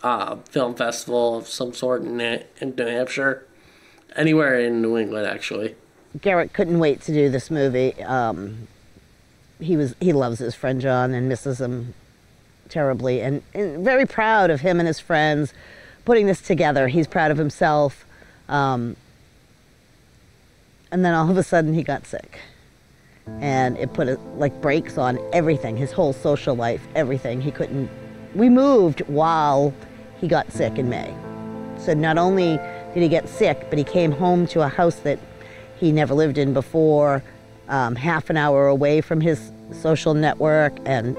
uh, film festival of some sort in, in New Hampshire. Anywhere in New England, actually. Garrett couldn't wait to do this movie. Um, he was he loves his friend John and misses him terribly, and, and very proud of him and his friends putting this together. He's proud of himself. Um, and then all of a sudden he got sick. And it put a, like brakes on everything, his whole social life, everything. He couldn't, we moved while he got sick in May. So not only did he get sick, but he came home to a house that he never lived in before, um, half an hour away from his social network, and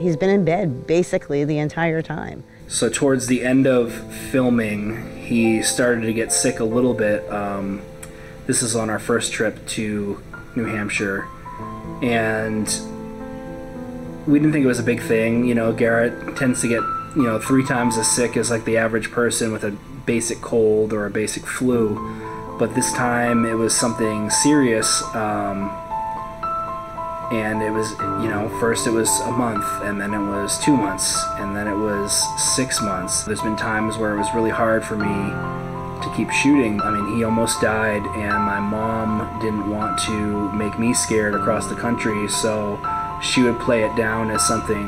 he's been in bed basically the entire time. So towards the end of filming, he started to get sick a little bit. Um, this is on our first trip to New Hampshire, and we didn't think it was a big thing. You know, Garrett tends to get, you know, three times as sick as like the average person with a basic cold or a basic flu, but this time it was something serious, um, and it was, you know, first it was a month, and then it was two months, and then it was six months. There's been times where it was really hard for me to keep shooting. I mean, he almost died, and my mom didn't want to make me scared across the country, so she would play it down as something,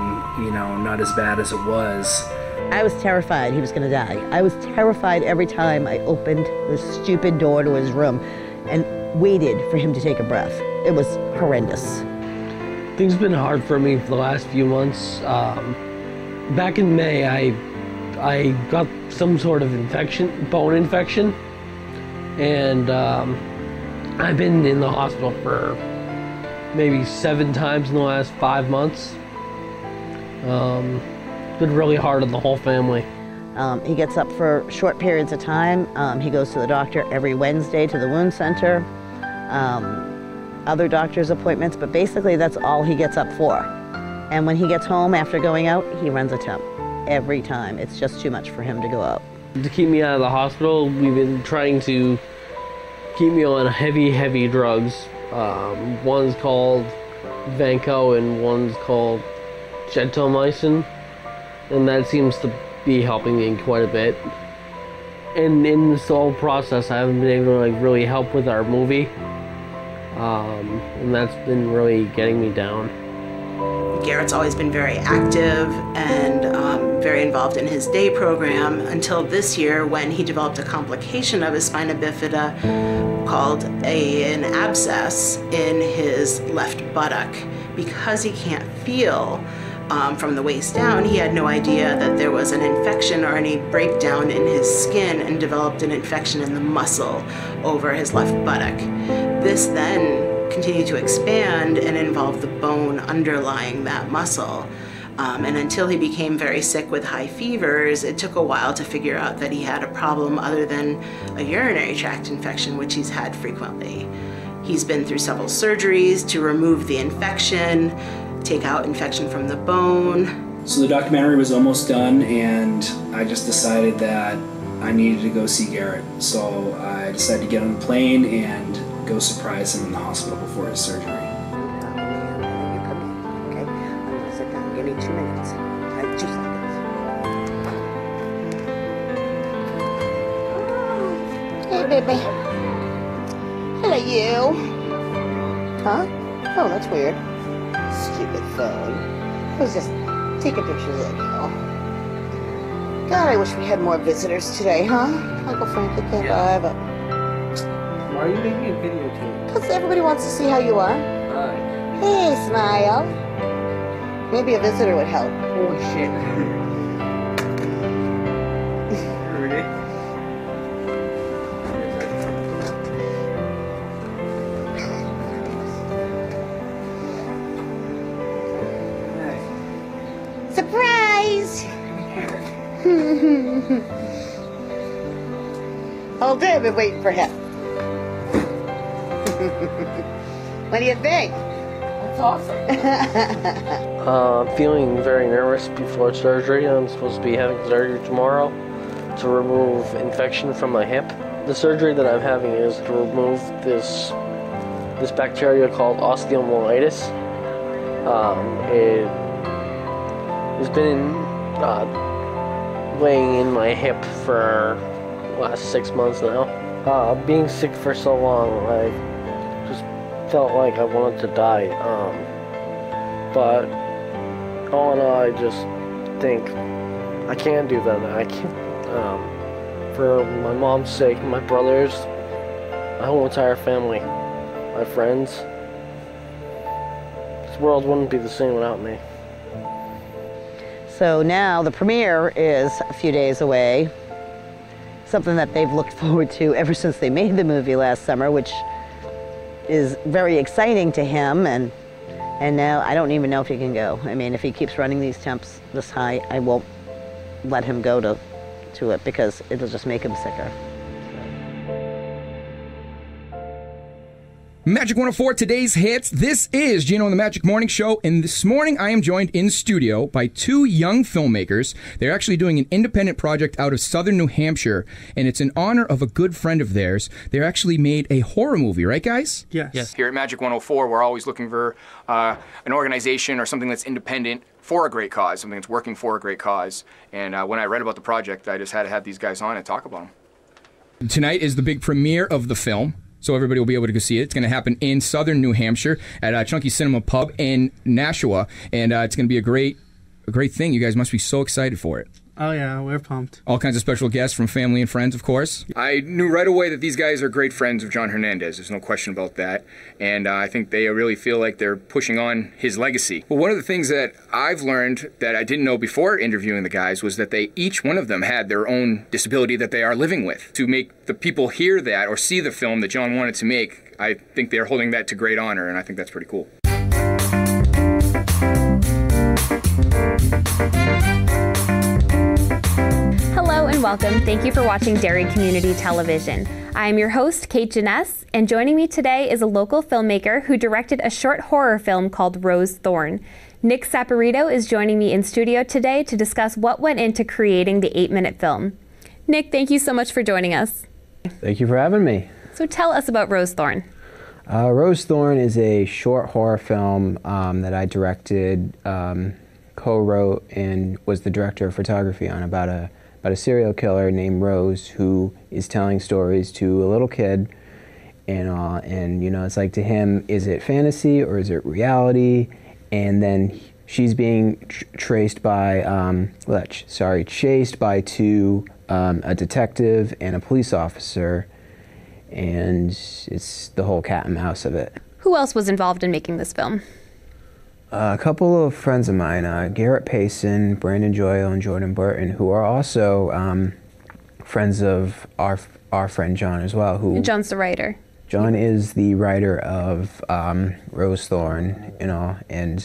you know, not as bad as it was. I was terrified he was gonna die. I was terrified every time I opened the stupid door to his room and waited for him to take a breath. It was horrendous. Things have been hard for me for the last few months. Um, back in May, I I got some sort of infection, bone infection, and um, I've been in the hospital for maybe seven times in the last five months. Um, it's been really hard on the whole family. Um, he gets up for short periods of time. Um, he goes to the doctor every Wednesday to the wound center, um, other doctor's appointments, but basically that's all he gets up for. And when he gets home after going out, he runs a temp. Every time. It's just too much for him to go up. To keep me out of the hospital, we've been trying to keep me on heavy, heavy drugs. Um, one's called Vanco and one's called gentamicin, and that seems to be helping me quite a bit. And in this whole process, I haven't been able to like really help with our movie, um, and that's been really getting me down. Garrett's always been very active and um, very involved in his day program until this year when he developed a complication of his spina bifida called a, an abscess in his left buttock. Because he can't feel um, from the waist down, he had no idea that there was an infection or any breakdown in his skin and developed an infection in the muscle over his left buttock. This then continue to expand and involve the bone underlying that muscle. Um, and until he became very sick with high fevers, it took a while to figure out that he had a problem other than a urinary tract infection, which he's had frequently. He's been through several surgeries to remove the infection, take out infection from the bone. So the documentary was almost done, and I just decided that I needed to go see Garrett. So I decided to get on the plane and go surprise him in the hospital before his surgery. You come in, okay? I'm gonna sit down. Give me two minutes. Like two seconds. Hey, baby. Hello, you. Huh? Oh, that's weird. Stupid phone. Let's just take a picture of that girl. God, I wish we had more visitors today, huh? Uncle Frankie came yeah. by, but... Why are you making a video too? Because everybody wants to see how you are. Uh, hey, smile. Maybe a visitor would help. Holy shit. All day I've been waiting for him. What do you think? That's awesome. uh, I'm feeling very nervous before surgery. I'm supposed to be having surgery tomorrow to remove infection from my hip. The surgery that I'm having is to remove this this bacteria called osteomyelitis. Um, it has been uh, laying in my hip for the last six months now. Uh, being sick for so long, I just felt like I wanted to die. Um, but all in all, I just think I can do that. I can't. Um, for my mom's sake, my brothers, my whole entire family, my friends. This world wouldn't be the same without me. So now the premiere is a few days away, something that they've looked forward to ever since they made the movie last summer, which is very exciting to him. And, and now I don't even know if he can go. I mean, if he keeps running these temps this high, I won't let him go to to it because it'll just make him sicker. Magic one oh four, today's hits. This is Gino and the Magic Morning Show, and this morning I am joined in studio by two young filmmakers. They're actually doing an independent project out of southern New Hampshire, and it's in honor of a good friend of theirs. They actually made a horror movie, right guys? Yes. yes. Here at Magic one oh four, we're always looking for uh, an organization or something that's independent for a great cause, something that's working for a great cause. And uh, when I read about the project, I just had to have these guys on and talk about them. Tonight is the big premiere of the film. So everybody will be able to go see it. It's going to happen in southern New Hampshire at uh, Chunky Cinema Pub in Nashua. And uh, it's going to be a great a great thing. You guys must be so excited for it. Oh, yeah. We're pumped. All kinds of special guests from family and friends, of course. I knew right away that these guys are great friends of John Hernandez. There's no question about that. And uh, I think they really feel like they're pushing on his legacy. Well, one of the things that I've learned that I didn't know before interviewing the guys was that they, each one of them, had their own disability that they are living with. To make the people hear that or see the film that John wanted to make, I think they're holding that to great honor, and I think that's pretty cool. Welcome. Thank you for watching Derry Community Television. I am your host, Kate Jeunesse, and joining me today is a local filmmaker who directed a short horror film called Rose Thorn. Nick Saperito is joining me in studio today to discuss what went into creating the eight-minute film. Nick, thank you so much for joining us. Thank you for having me. So tell us about Rose Thorn. Uh, Rose Thorn is a short horror film um, that I directed, um, co-wrote, and was the director of photography on about a About a serial killer named Rose who is telling stories to a little kid, and uh, and you know, it's like, to him, is it fantasy or is it reality? And then she's being tr traced by um, well, sorry, chased by two um, a detective and a police officer, and it's the whole cat and mouse of it. Who else was involved in making this film? Uh, a couple of friends of mine, uh, Garrett Payson, Brandon Joyal, and Jordan Burton, who are also um, friends of our our friend John as well. Who and John's the writer. John is the writer of um, Rose Thorn, you know. And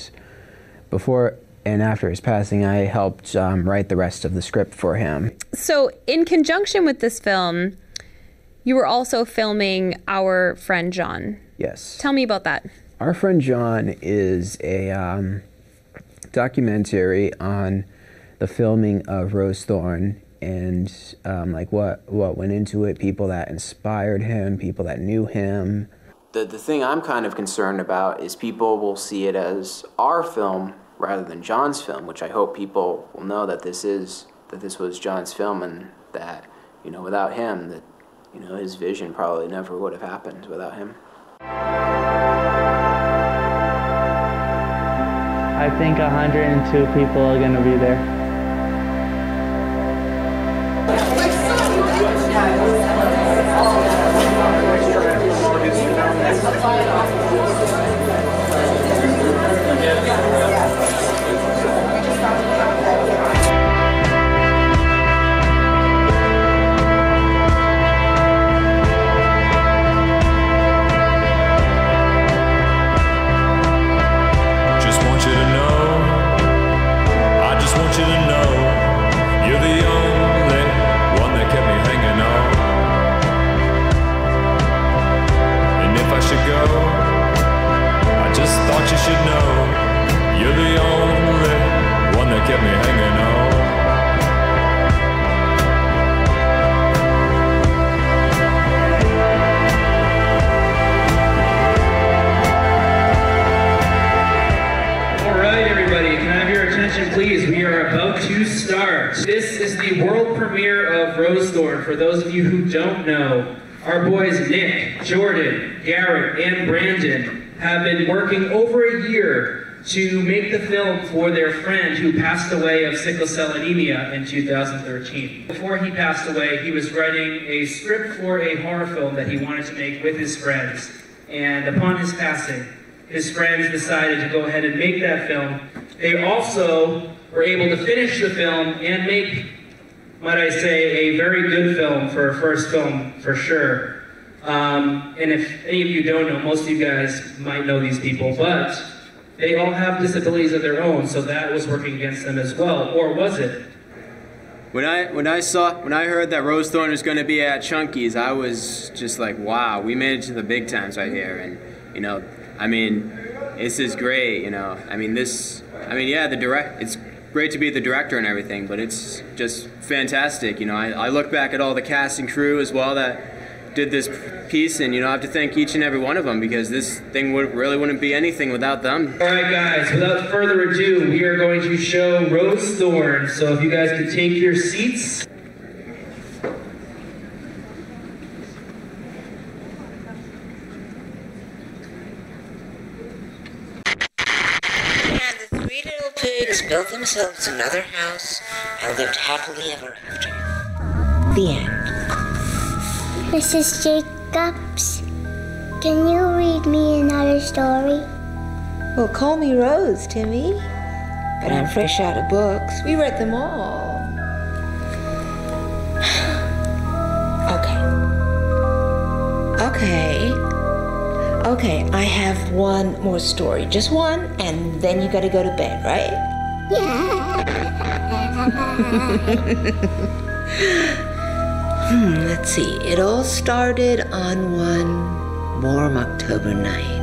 before and after his passing, I helped um, write the rest of the script for him. So, in conjunction with this film, you were also filming our friend John. Yes. Tell me about that. Our friend John is a um, documentary on the filming of Rose Thorn and um, like what what went into it, people that inspired him, people that knew him. The, the thing I'm kind of concerned about is people will see it as our film rather than John's film, which I hope people will know that this is, that this was John's film, and that, you know, without him, that, you know, his vision probably never would have happened without him. I think one hundred and two people are going to be there. Just want you to know. I should go. I just thought you should know, you're the only one that kept me hanging on. Please, we are about to start. This is the world premiere of Rose Thorn. For those of you who don't know, our boys Nick, Jordan, Garrett, and Brandon have been working over a year to make the film for their friend who passed away of sickle cell anemia in two thousand thirteen. Before he passed away, he was writing a script for a horror film that he wanted to make with his friends. And upon his passing, his friends decided to go ahead and make that film. They also were able to finish the film and make, might I say, a very good film for a first film, for sure. Um, and if any of you don't know, most of you guys might know these people, but they all have disabilities of their own, so that was working against them as well, or was it? When I, when I saw, when I heard that Rose Thorn was gonna be at Chunky's, I was just like, wow, we made it to the big times right here, and you know, I mean, this is great, you know, I mean, this, I mean, yeah, the direct, it's great to be the director and everything, but it's just fantastic, you know. I, I look back at all the cast and crew as well that did this piece, and, you know, I have to thank each and every one of them, because this thing would, really wouldn't be anything without them. All right, guys, without further ado, we are going to show Rose Thorn, so if you guys could take your seats. Built themselves another house and lived happily ever after. The end. Missus Jacobs, can you read me another story? Well, call me Rose, Timmy. But I'm fresh out of books. We read them all. Okay. Okay. Okay, I have one more story. Just one, and then you gotta go to bed, right? Yeah. hmm, let's see. It all started on one warm October night.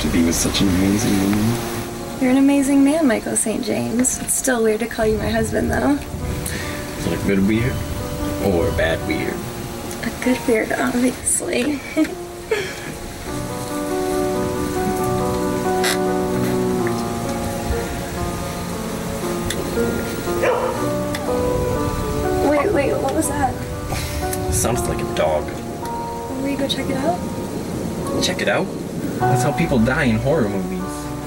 To be with such an amazing woman. You're an amazing man, Michael Saint James. It's still weird to call you my husband, though. Is it a good weird or a bad weird? A good weird, obviously. Wait, wait, what was that? Sounds like a dog. Will you go check it out? Check it out? That's how people die in horror movies.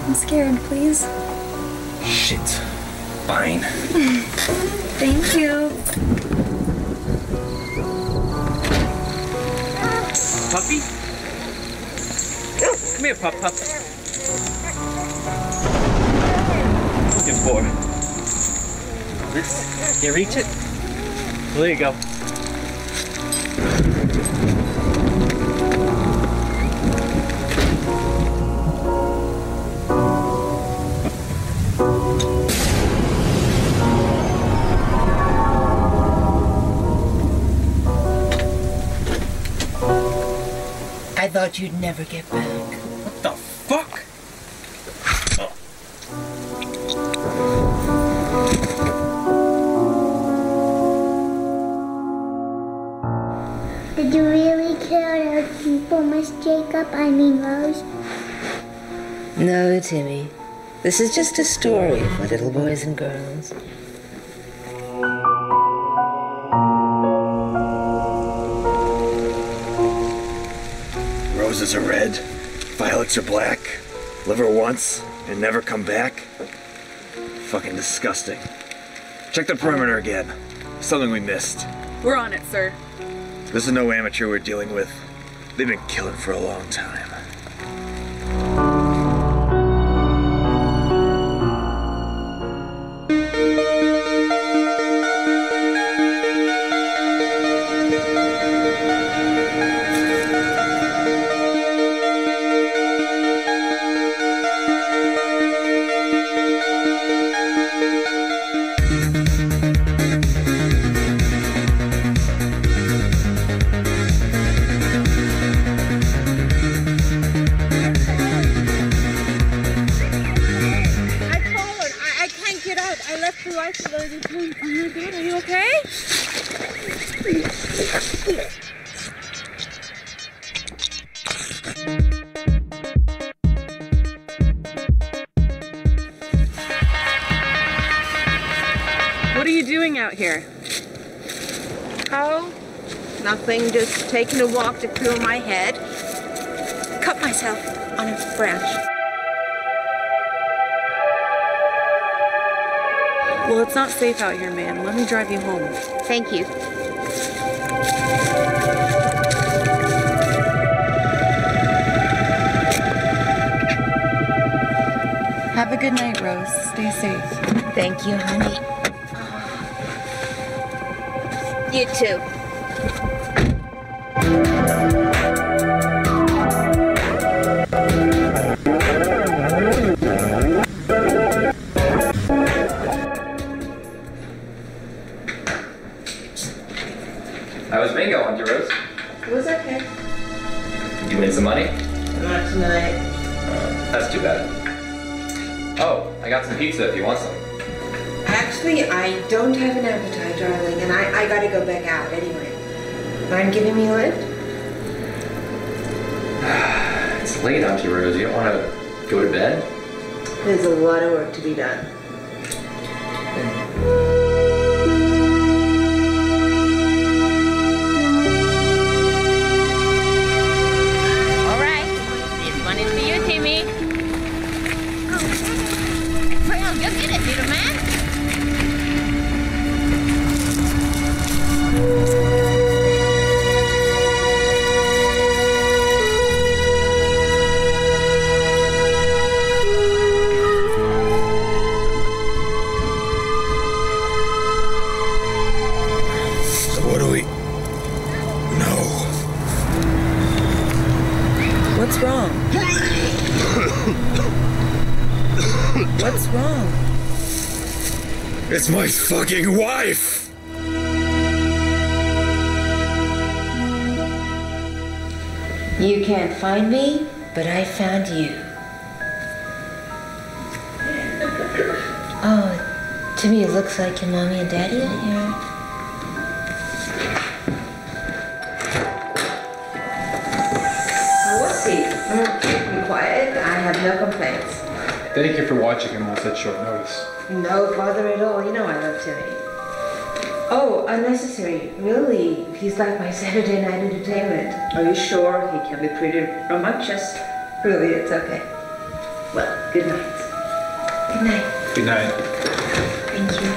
I'm scared, please. Shit. Fine. Thank you. Puppy? Come here, pup, pup. Looking for this. You reach it? Well, there you go. I thought you'd never get back. What the fuck? makeup, I mean Rose? No, Timmy. This is just a story for little boys and girls. Roses are red, violets are black. Live her once and never come back? Fucking disgusting. Check the perimeter again. Something we missed. We're on it, sir. This is no amateur we're dealing with. They've been killing for a long time. Just taking a walk to clear my head. Cut myself on a branch. Well, it's not safe out here, ma'am. Let me drive you home. Thank you. Have a good night, Rose. Stay safe. Thank you, honey. Oh. You too. How was bingo, Auntie Rose? It was okay. You made some money? Not tonight. Uh, that's too bad. Oh, I got some pizza if you want some. Actually, I don't have an appetite, darling, and I, I gotta go back out anyway. Mind giving me a lift? It's late, Auntie Rose. You don't want to go to bed? There's a lot of work to be done. All right. This one is for you, Timmy. Oh, well, go get it, little man. It's my fucking wife! You can't find me, but I found you. Oh, to me it looks like your mommy and daddy are here. I was safe. I'm keep and quiet. I have no complaints. Thank you for watching him on such short notice. No bother at all. You know I love Timmy. Oh, unnecessary. Really, he's like my Saturday night entertainment. Are you sure? He can be pretty rambunctious. Really, it's okay. Well, good night. Good night. Good night. Thank you.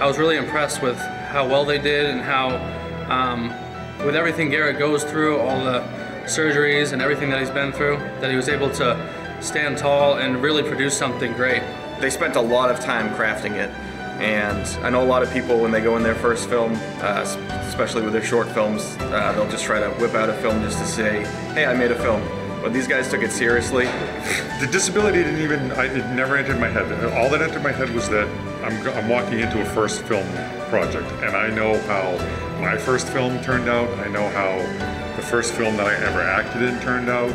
I was really impressed with how well they did and how, um, with everything Garrett goes through, all the surgeries and everything that he's been through, that he was able to stand tall and really produce something great. They spent a lot of time crafting it, and I know a lot of people when they go in their first film, uh, especially with their short films, uh, they'll just try to whip out a film just to say, hey, I made a film. But these guys took it seriously. The disability didn't even, I, it never entered my head. All that entered my head was that I'm, I'm walking into a first film project, and I know how my first film turned out, I know how the first film that I ever acted in turned out,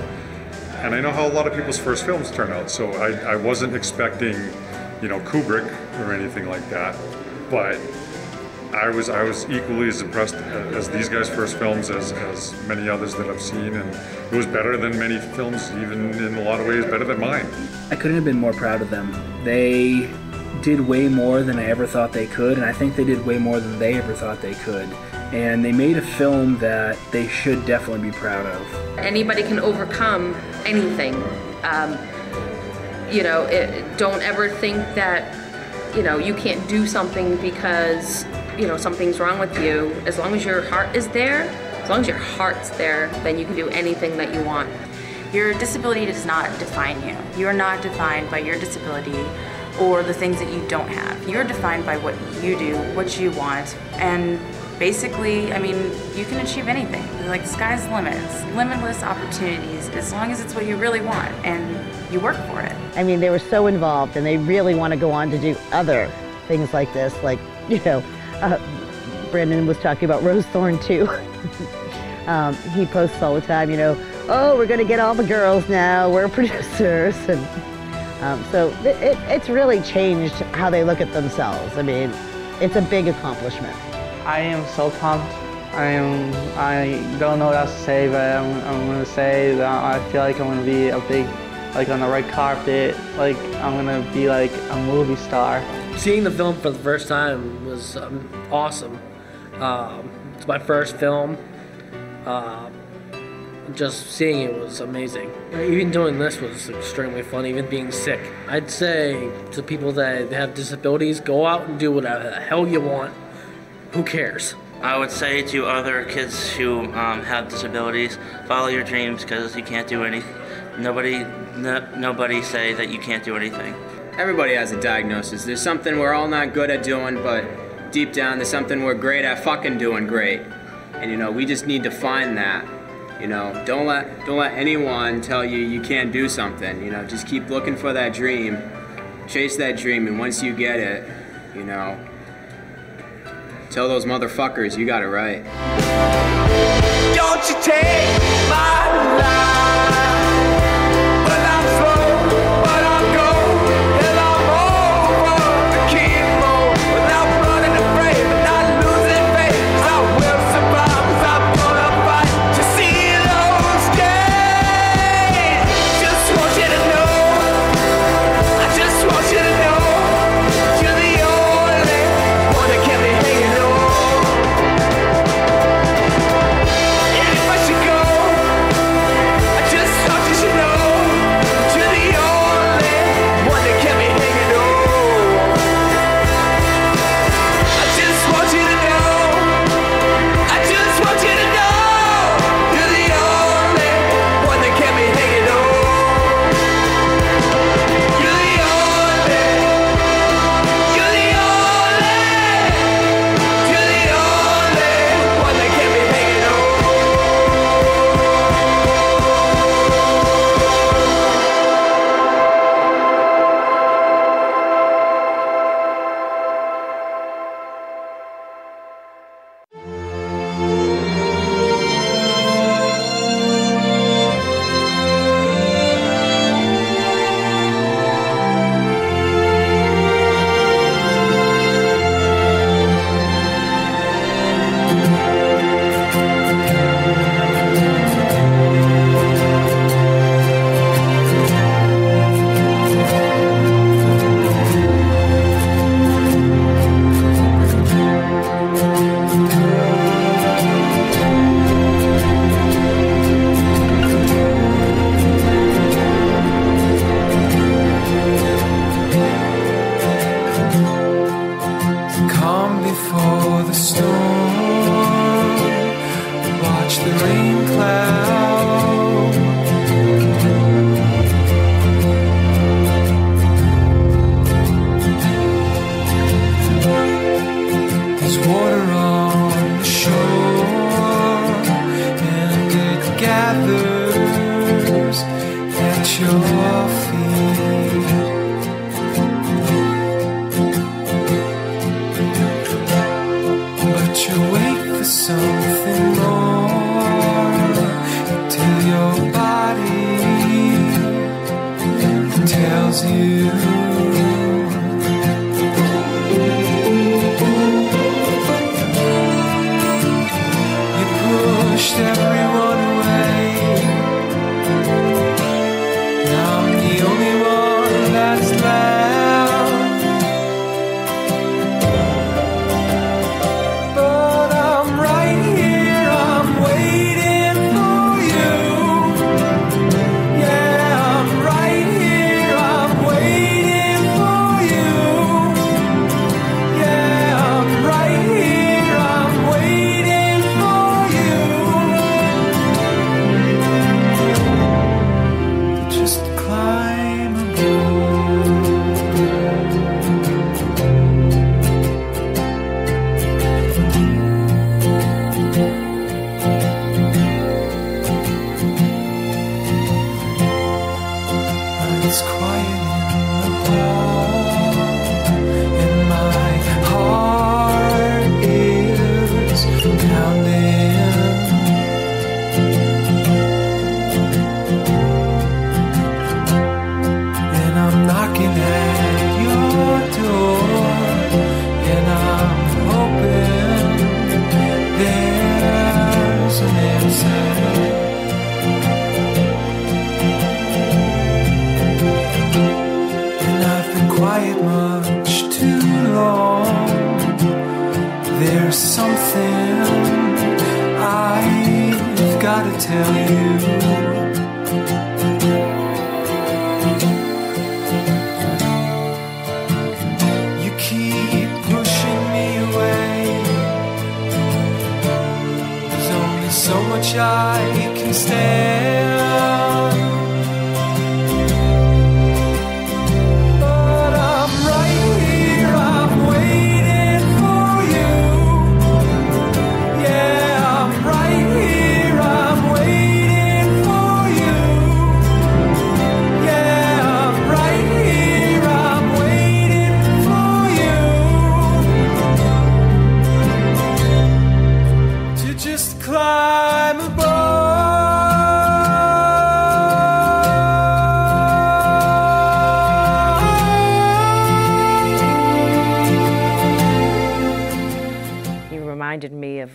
and I know how a lot of people's first films turn out, so I, I wasn't expecting, you know, Kubrick or anything like that, but I was I was equally as impressed as these guys' first films as, as many others that I've seen, and it was better than many films, even in a lot of ways better than mine. I couldn't have been more proud of them. They did way more than I ever thought they could, and I think they did way more than they ever thought they could. And they made a film that they should definitely be proud of. Anybody can overcome anything. Um, you know, it, don't ever think that, you know, you can't do something because, you know, something's wrong with you. As long as your heart is there, as long as your heart's there, then you can do anything that you want. Your disability does not define you. You're not defined by your disability or the things that you don't have. You're defined by what you do, what you want, and basically, I mean, you can achieve anything. Like, the sky's the limit. Limitless opportunities, as long as it's what you really want and you work for it. I mean, they were so involved, and they really want to go on to do other things like this, like, you know, Uh, Brandon was talking about Rose Thorn too. um, he posts all the time, you know, oh, we're going to get all the girls now, we're producers. And um, so it, it, it's really changed how they look at themselves. I mean, it's a big accomplishment. I am so pumped. I am, I don't know what else to say, but I'm, I'm going to say that I feel like I'm going to be a big, like on the red carpet, like I'm going to be like a movie star. Seeing the film for the first time was um, awesome. Um, it's my first film. Uh, just seeing it was amazing. Even doing this was extremely fun, even being sick. I'd say to people that have disabilities, go out and do whatever the hell you want. Who cares? I would say to other kids who um, have disabilities, follow your dreams, because you can't do anything. Nobody, no, nobody say that you can't do anything. Everybody has a diagnosis. There's something we're all not good at doing, but deep down there's something we're great at fucking doing great. And you know, we just need to find that. You know, don't let don't let anyone tell you you can't do something. You know, just keep looking for that dream, chase that dream, and once you get it, you know, tell those motherfuckers you got it right. Don't you take my life. before the storm. Watch the rain cloud. There's water on the shore, and it gathers at your something more till your body tells you.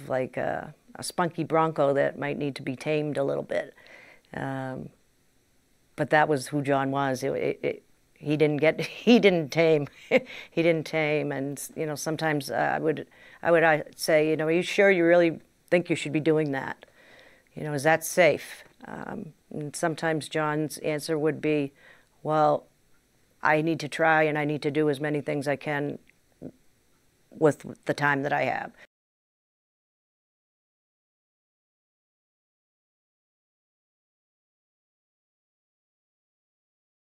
Like a, a spunky bronco that might need to be tamed a little bit. Um, but that was who John was. It, it, it, he didn't get, he didn't tame, he didn't tame. And, you know, sometimes uh, I would, I would I say, you know, are you sure you really think you should be doing that? You know, is that safe? Um, and sometimes John's answer would be, well, I need to try and I need to do as many things I can with the time that I have.